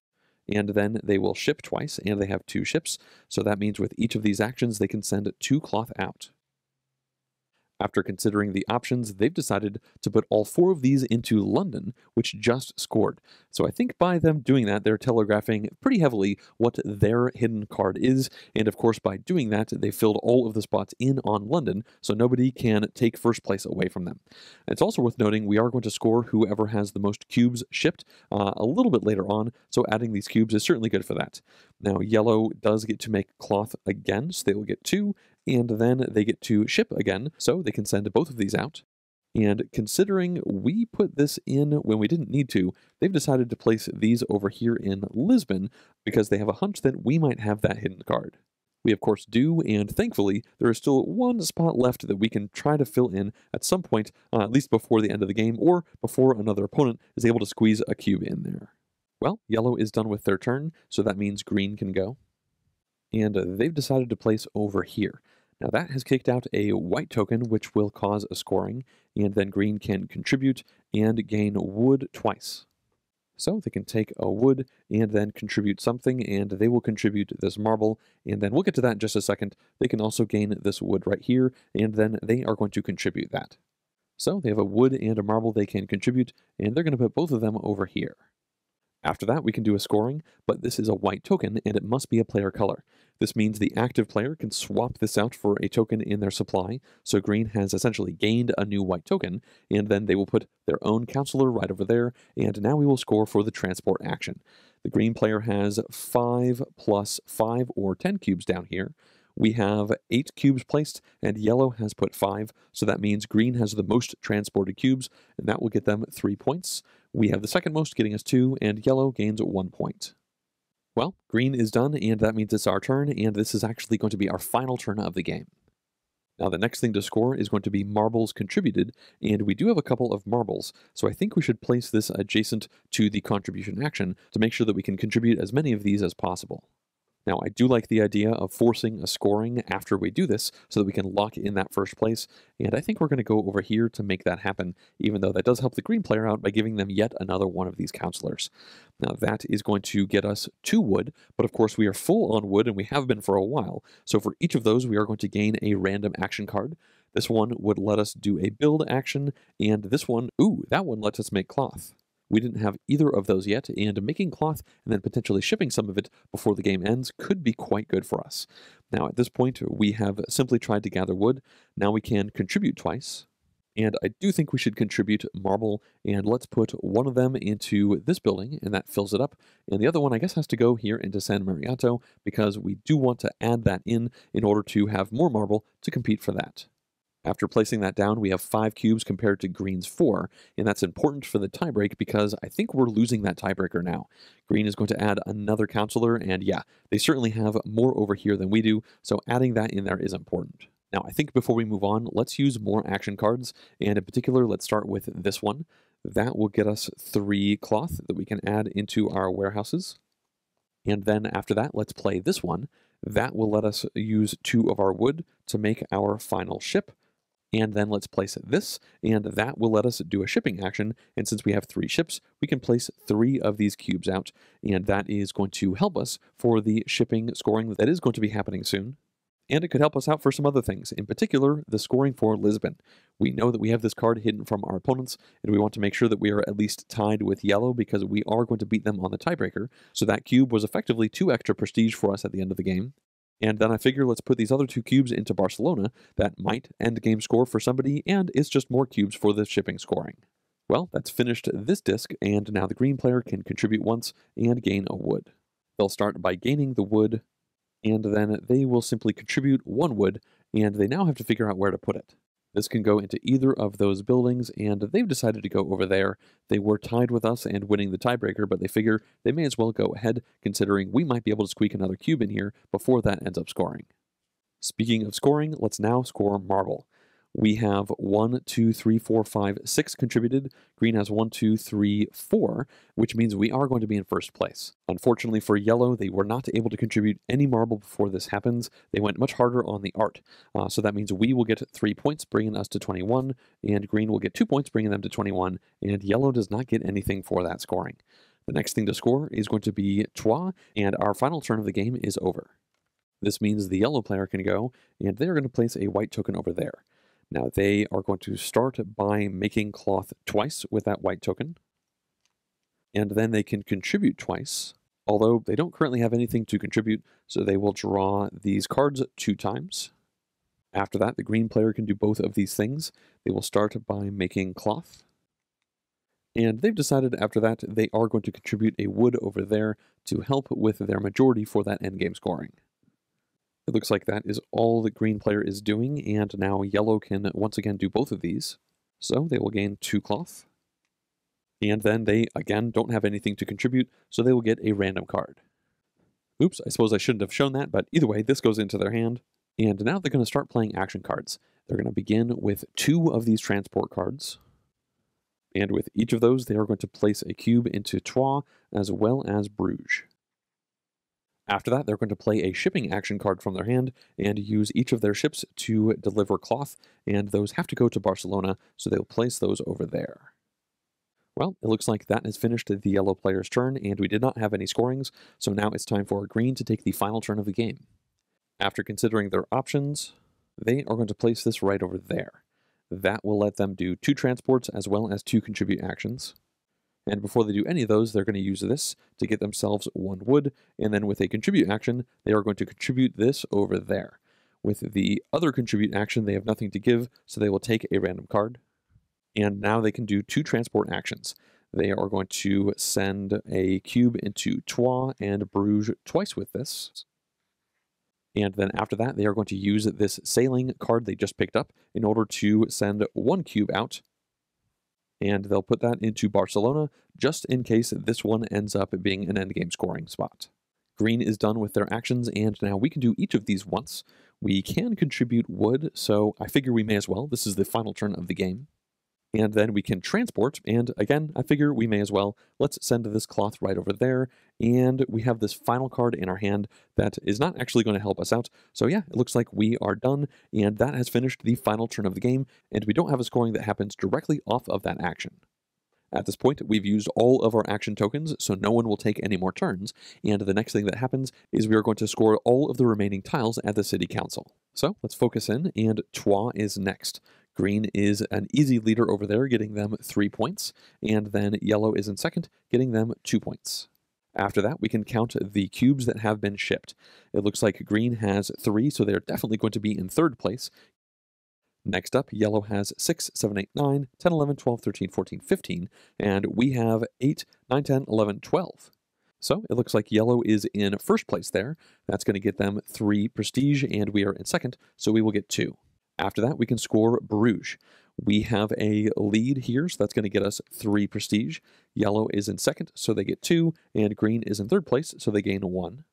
and then they will ship twice, and they have 2 ships, so that means with each of these actions they can send 2 cloth out. After considering the options, they've decided to put all four of these into London, which just scored. So I think by them doing that, they're telegraphing pretty heavily what their hidden card is, and of course by doing that, they filled all of the spots in on London, so nobody can take first place away from them. It's also worth noting we are going to score whoever has the most cubes shipped a little bit later on, so adding these cubes is certainly good for that. Now, yellow does get to make cloth again, so they will get two, and then they get to ship again, so they can send both of these out. And considering we put this in when we didn't need to, they've decided to place these over here in Lisbon because they have a hunch that we might have that hidden card. We of course do, and thankfully there is still one spot left that we can try to fill in at some point, at least before the end of the game or before another opponent is able to squeeze a cube in there. Well, yellow is done with their turn, so that means green can go. And they've decided to place over here. Now that has kicked out a white token, which will cause a scoring, and then green can contribute and gain wood twice. So they can take a wood and then contribute something, and they will contribute this marble, and then we'll get to that in just a second. They can also gain this wood right here, and then they are going to contribute that. So they have a wood and a marble they can contribute, and they're going to put both of them over here. After that, we can do a scoring, but this is a white token, and it must be a player color. This means the active player can swap this out for a token in their supply, so green has essentially gained a new white token, and then they will put their own counselor right over there, and now we will score for the transport action. The green player has 5 plus 5 or 10 cubes down here. We have 8 cubes placed, and yellow has put 5, so that means green has the most transported cubes, and that will get them 3 points. We have the second most, getting us 2, and yellow gains 1 point. Well, green is done, and that means it's our turn, and this is actually going to be our final turn of the game. Now the next thing to score is going to be marbles contributed, and we do have a couple of marbles, so I think we should place this adjacent to the contribution action to make sure that we can contribute as many of these as possible. Now, I do like the idea of forcing a scoring after we do this so that we can lock in that first place, and I think we're going to go over here to make that happen, even though that does help the green player out by giving them yet another one of these counselors. Now, that is going to get us 2 wood, but of course we are full on wood, and we have been for a while, so for each of those we are going to gain a random action card. This one would let us do a build action, and this one, ooh, that one lets us make cloth. We didn't have either of those yet, and making cloth and then potentially shipping some of it before the game ends could be quite good for us. Now at this point, we have simply tried to gather wood. Now we can contribute twice, and I do think we should contribute marble, and let's put one of them into this building, and that fills it up, and the other one I guess has to go here into San Miniato, because we do want to add that in order to have more marble to compete for that. After placing that down, we have 5 cubes compared to green's 4, and that's important for the tiebreak because I think we're losing that tiebreaker now. Green is going to add another counselor, and yeah, they certainly have more over here than we do, so adding that in there is important. Now, I think before we move on, let's use more action cards, and in particular, let's start with this one. That will get us 3 cloth that we can add into our warehouses. And then after that, let's play this one. That will let us use 2 of our wood to make our final ship. And then let's place this, and that will let us do a shipping action, and since we have 3 ships, we can place 3 of these cubes out, and that is going to help us for the shipping scoring that is going to be happening soon. And it could help us out for some other things, in particular, the scoring for Lisbon. We know that we have this card hidden from our opponents, and we want to make sure that we are at least tied with yellow because we are going to beat them on the tiebreaker, so that cube was effectively 2 extra prestige for us at the end of the game. And then I figure let's put these other 2 cubes into Barcelona. That might end game score for somebody, and it's just more cubes for the shipping scoring. Well, that's finished this disc, and now the green player can contribute once and gain a wood. They'll start by gaining the wood, and then they will simply contribute 1 wood, and they now have to figure out where to put it. This can go into either of those buildings, and they've decided to go over there. They were tied with us and winning the tiebreaker, but they figure they may as well go ahead, considering we might be able to squeak another cube in here before that ends up scoring. Speaking of scoring, let's now score marble. We have 1, 2, 3, 4, 5, 6 contributed. Green has 1, 2, 3, 4, which means we are going to be in first place. Unfortunately for yellow, they were not able to contribute any marble before this happens. They went much harder on the art. So that means we will get 3 points, bringing us to 21, and green will get 2 points, bringing them to 21, and yellow does not get anything for that scoring. The next thing to score is going to be Trois, and our final turn of the game is over. This means the yellow player can go, and they're going to place a white token over there. Now they are going to start by making cloth twice with that white token, and then they can contribute twice, although they don't currently have anything to contribute, so they will draw these cards 2 times. After that, the green player can do both of these things. They will start by making cloth. And they've decided after that they are going to contribute a wood over there to help with their majority for that endgame scoring. It looks like that is all the green player is doing, and now yellow can once again do both of these. So they will gain 2 cloth. And then they, again, don't have anything to contribute, so they will get a random card. Oops, I suppose I shouldn't have shown that, but either way, this goes into their hand. And now they're going to start playing action cards. They're going to begin with 2 of these transport cards. And with each of those, they are going to place a cube into Trois as well as Bruges. After that, they're going to play a shipping action card from their hand and use each of their ships to deliver cloth, and those have to go to Barcelona, so they'll place those over there. Well, it looks like that has finished the yellow player's turn, and we did not have any scorings, so now it's time for green to take the final turn of the game. After considering their options, they are going to place this right over there. That will let them do 2 transports as well as 2 contribute actions. And before they do any of those, they're going to use this to get themselves 1 wood, and then with a contribute action, they are going to contribute this over there. With the other contribute action, they have nothing to give, so they will take a random card. And now they can do 2 transport actions. They are going to send a cube into Troyes and Bruges twice with this. And then after that, they are going to use this sailing card they just picked up in order to send 1 cube out. And they'll put that into Barcelona just in case this one ends up being an endgame scoring spot. Green is done with their actions, and now we can do each of these once. We can contribute wood, so I figure we may as well. This is the final turn of the game. And then we can transport, and again, I figure we may as well. Let's send this cloth right over there, and we have this final card in our hand that is not actually going to help us out. So yeah, it looks like we are done, and that has finished the final turn of the game, and we don't have a scoring that happens directly off of that action. At this point, we've used all of our action tokens, so no one will take any more turns, and the next thing that happens is we are going to score all of the remaining tiles at the City Council. So let's focus in, and Trois is next. Green is an easy leader over there, getting them 3 points, and then yellow is in second, getting them 2 points. After that, we can count the cubes that have been shipped. It looks like green has 3, so they're definitely going to be in third place. Next up, yellow has 6, 7, 8, 9, 10, 11, 12, 13, 14, 15, and we have 8, 9, 10, 11, 12. So it looks like yellow is in first place there. That's going to get them 3 prestige, and we are in second, so we will get 2. After that, we can score Bruges. We have a lead here, so that's going to get us 3 prestige. Yellow is in second, so they get 2, and green is in third place, so they gain 1.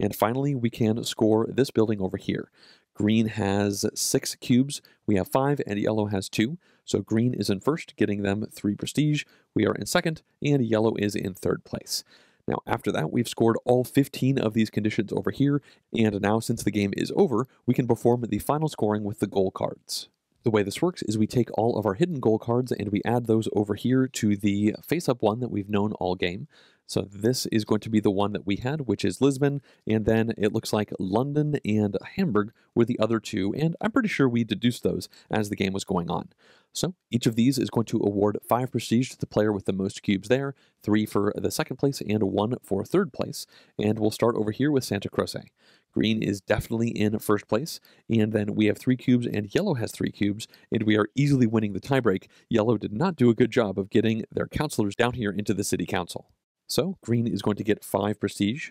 And finally, we can score this building over here. Green has 6 cubes, we have 5, and yellow has 2. So green is in first, getting them 3 prestige. We are in second, and yellow is in third place. Now, after that, we've scored all 15 of these conditions over here, and now since the game is over, we can perform the final scoring with the goal cards. The way this works is we take all of our hidden goal cards and we add those over here to the face-up one that we've known all game. So this is going to be the one that we had, which is Lisbon, and then it looks like London and Hamburg were the other two, and I'm pretty sure we deduced those as the game was going on. So each of these is going to award 5 prestige to the player with the most cubes there, 3 for the second place and 1 for third place, and we'll start over here with Santa Croce. Green is definitely in first place, and then we have 3 cubes, and yellow has 3 cubes, and we are easily winning the tiebreak. Yellow did not do a good job of getting their councilors down here into the City Council. So green is going to get 5 prestige,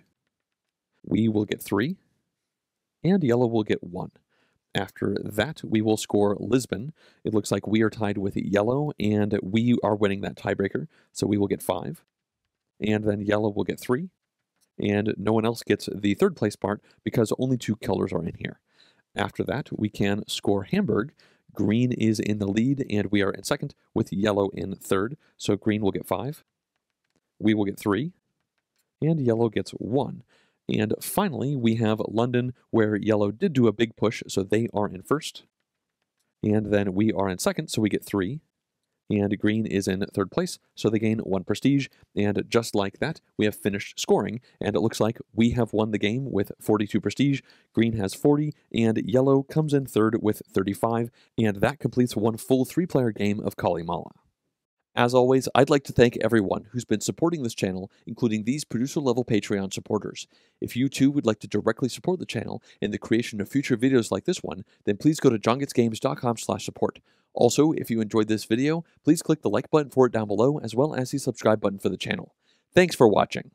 we will get 3, and yellow will get 1. After that, we will score Lisbon. It looks like we are tied with yellow, and we are winning that tiebreaker, so we will get 5, and then yellow will get 3, and no one else gets the third place part because only 2 colors are in here. After that, we can score Hamburg. Green is in the lead, and we are in second, with yellow in third, so green will get 5. We will get 3, and yellow gets 1. And finally, we have London, where yellow did do a big push, so they are in first. And then we are in second, so we get 3. and green is in third place, so they gain one prestige, and just like that, we have finished scoring, and it looks like we have won the game with 42 prestige, green has 40, and yellow comes in third with 35, and that completes one full three-player game of Calimala. As always, I'd like to thank everyone who's been supporting this channel, including these producer-level Patreon supporters. If you too would like to directly support the channel and the creation of future videos like this one, then please go to jongetsgames.com/support. Also, if you enjoyed this video, please click the like button for it down below, as well as the subscribe button for the channel. Thanks for watching!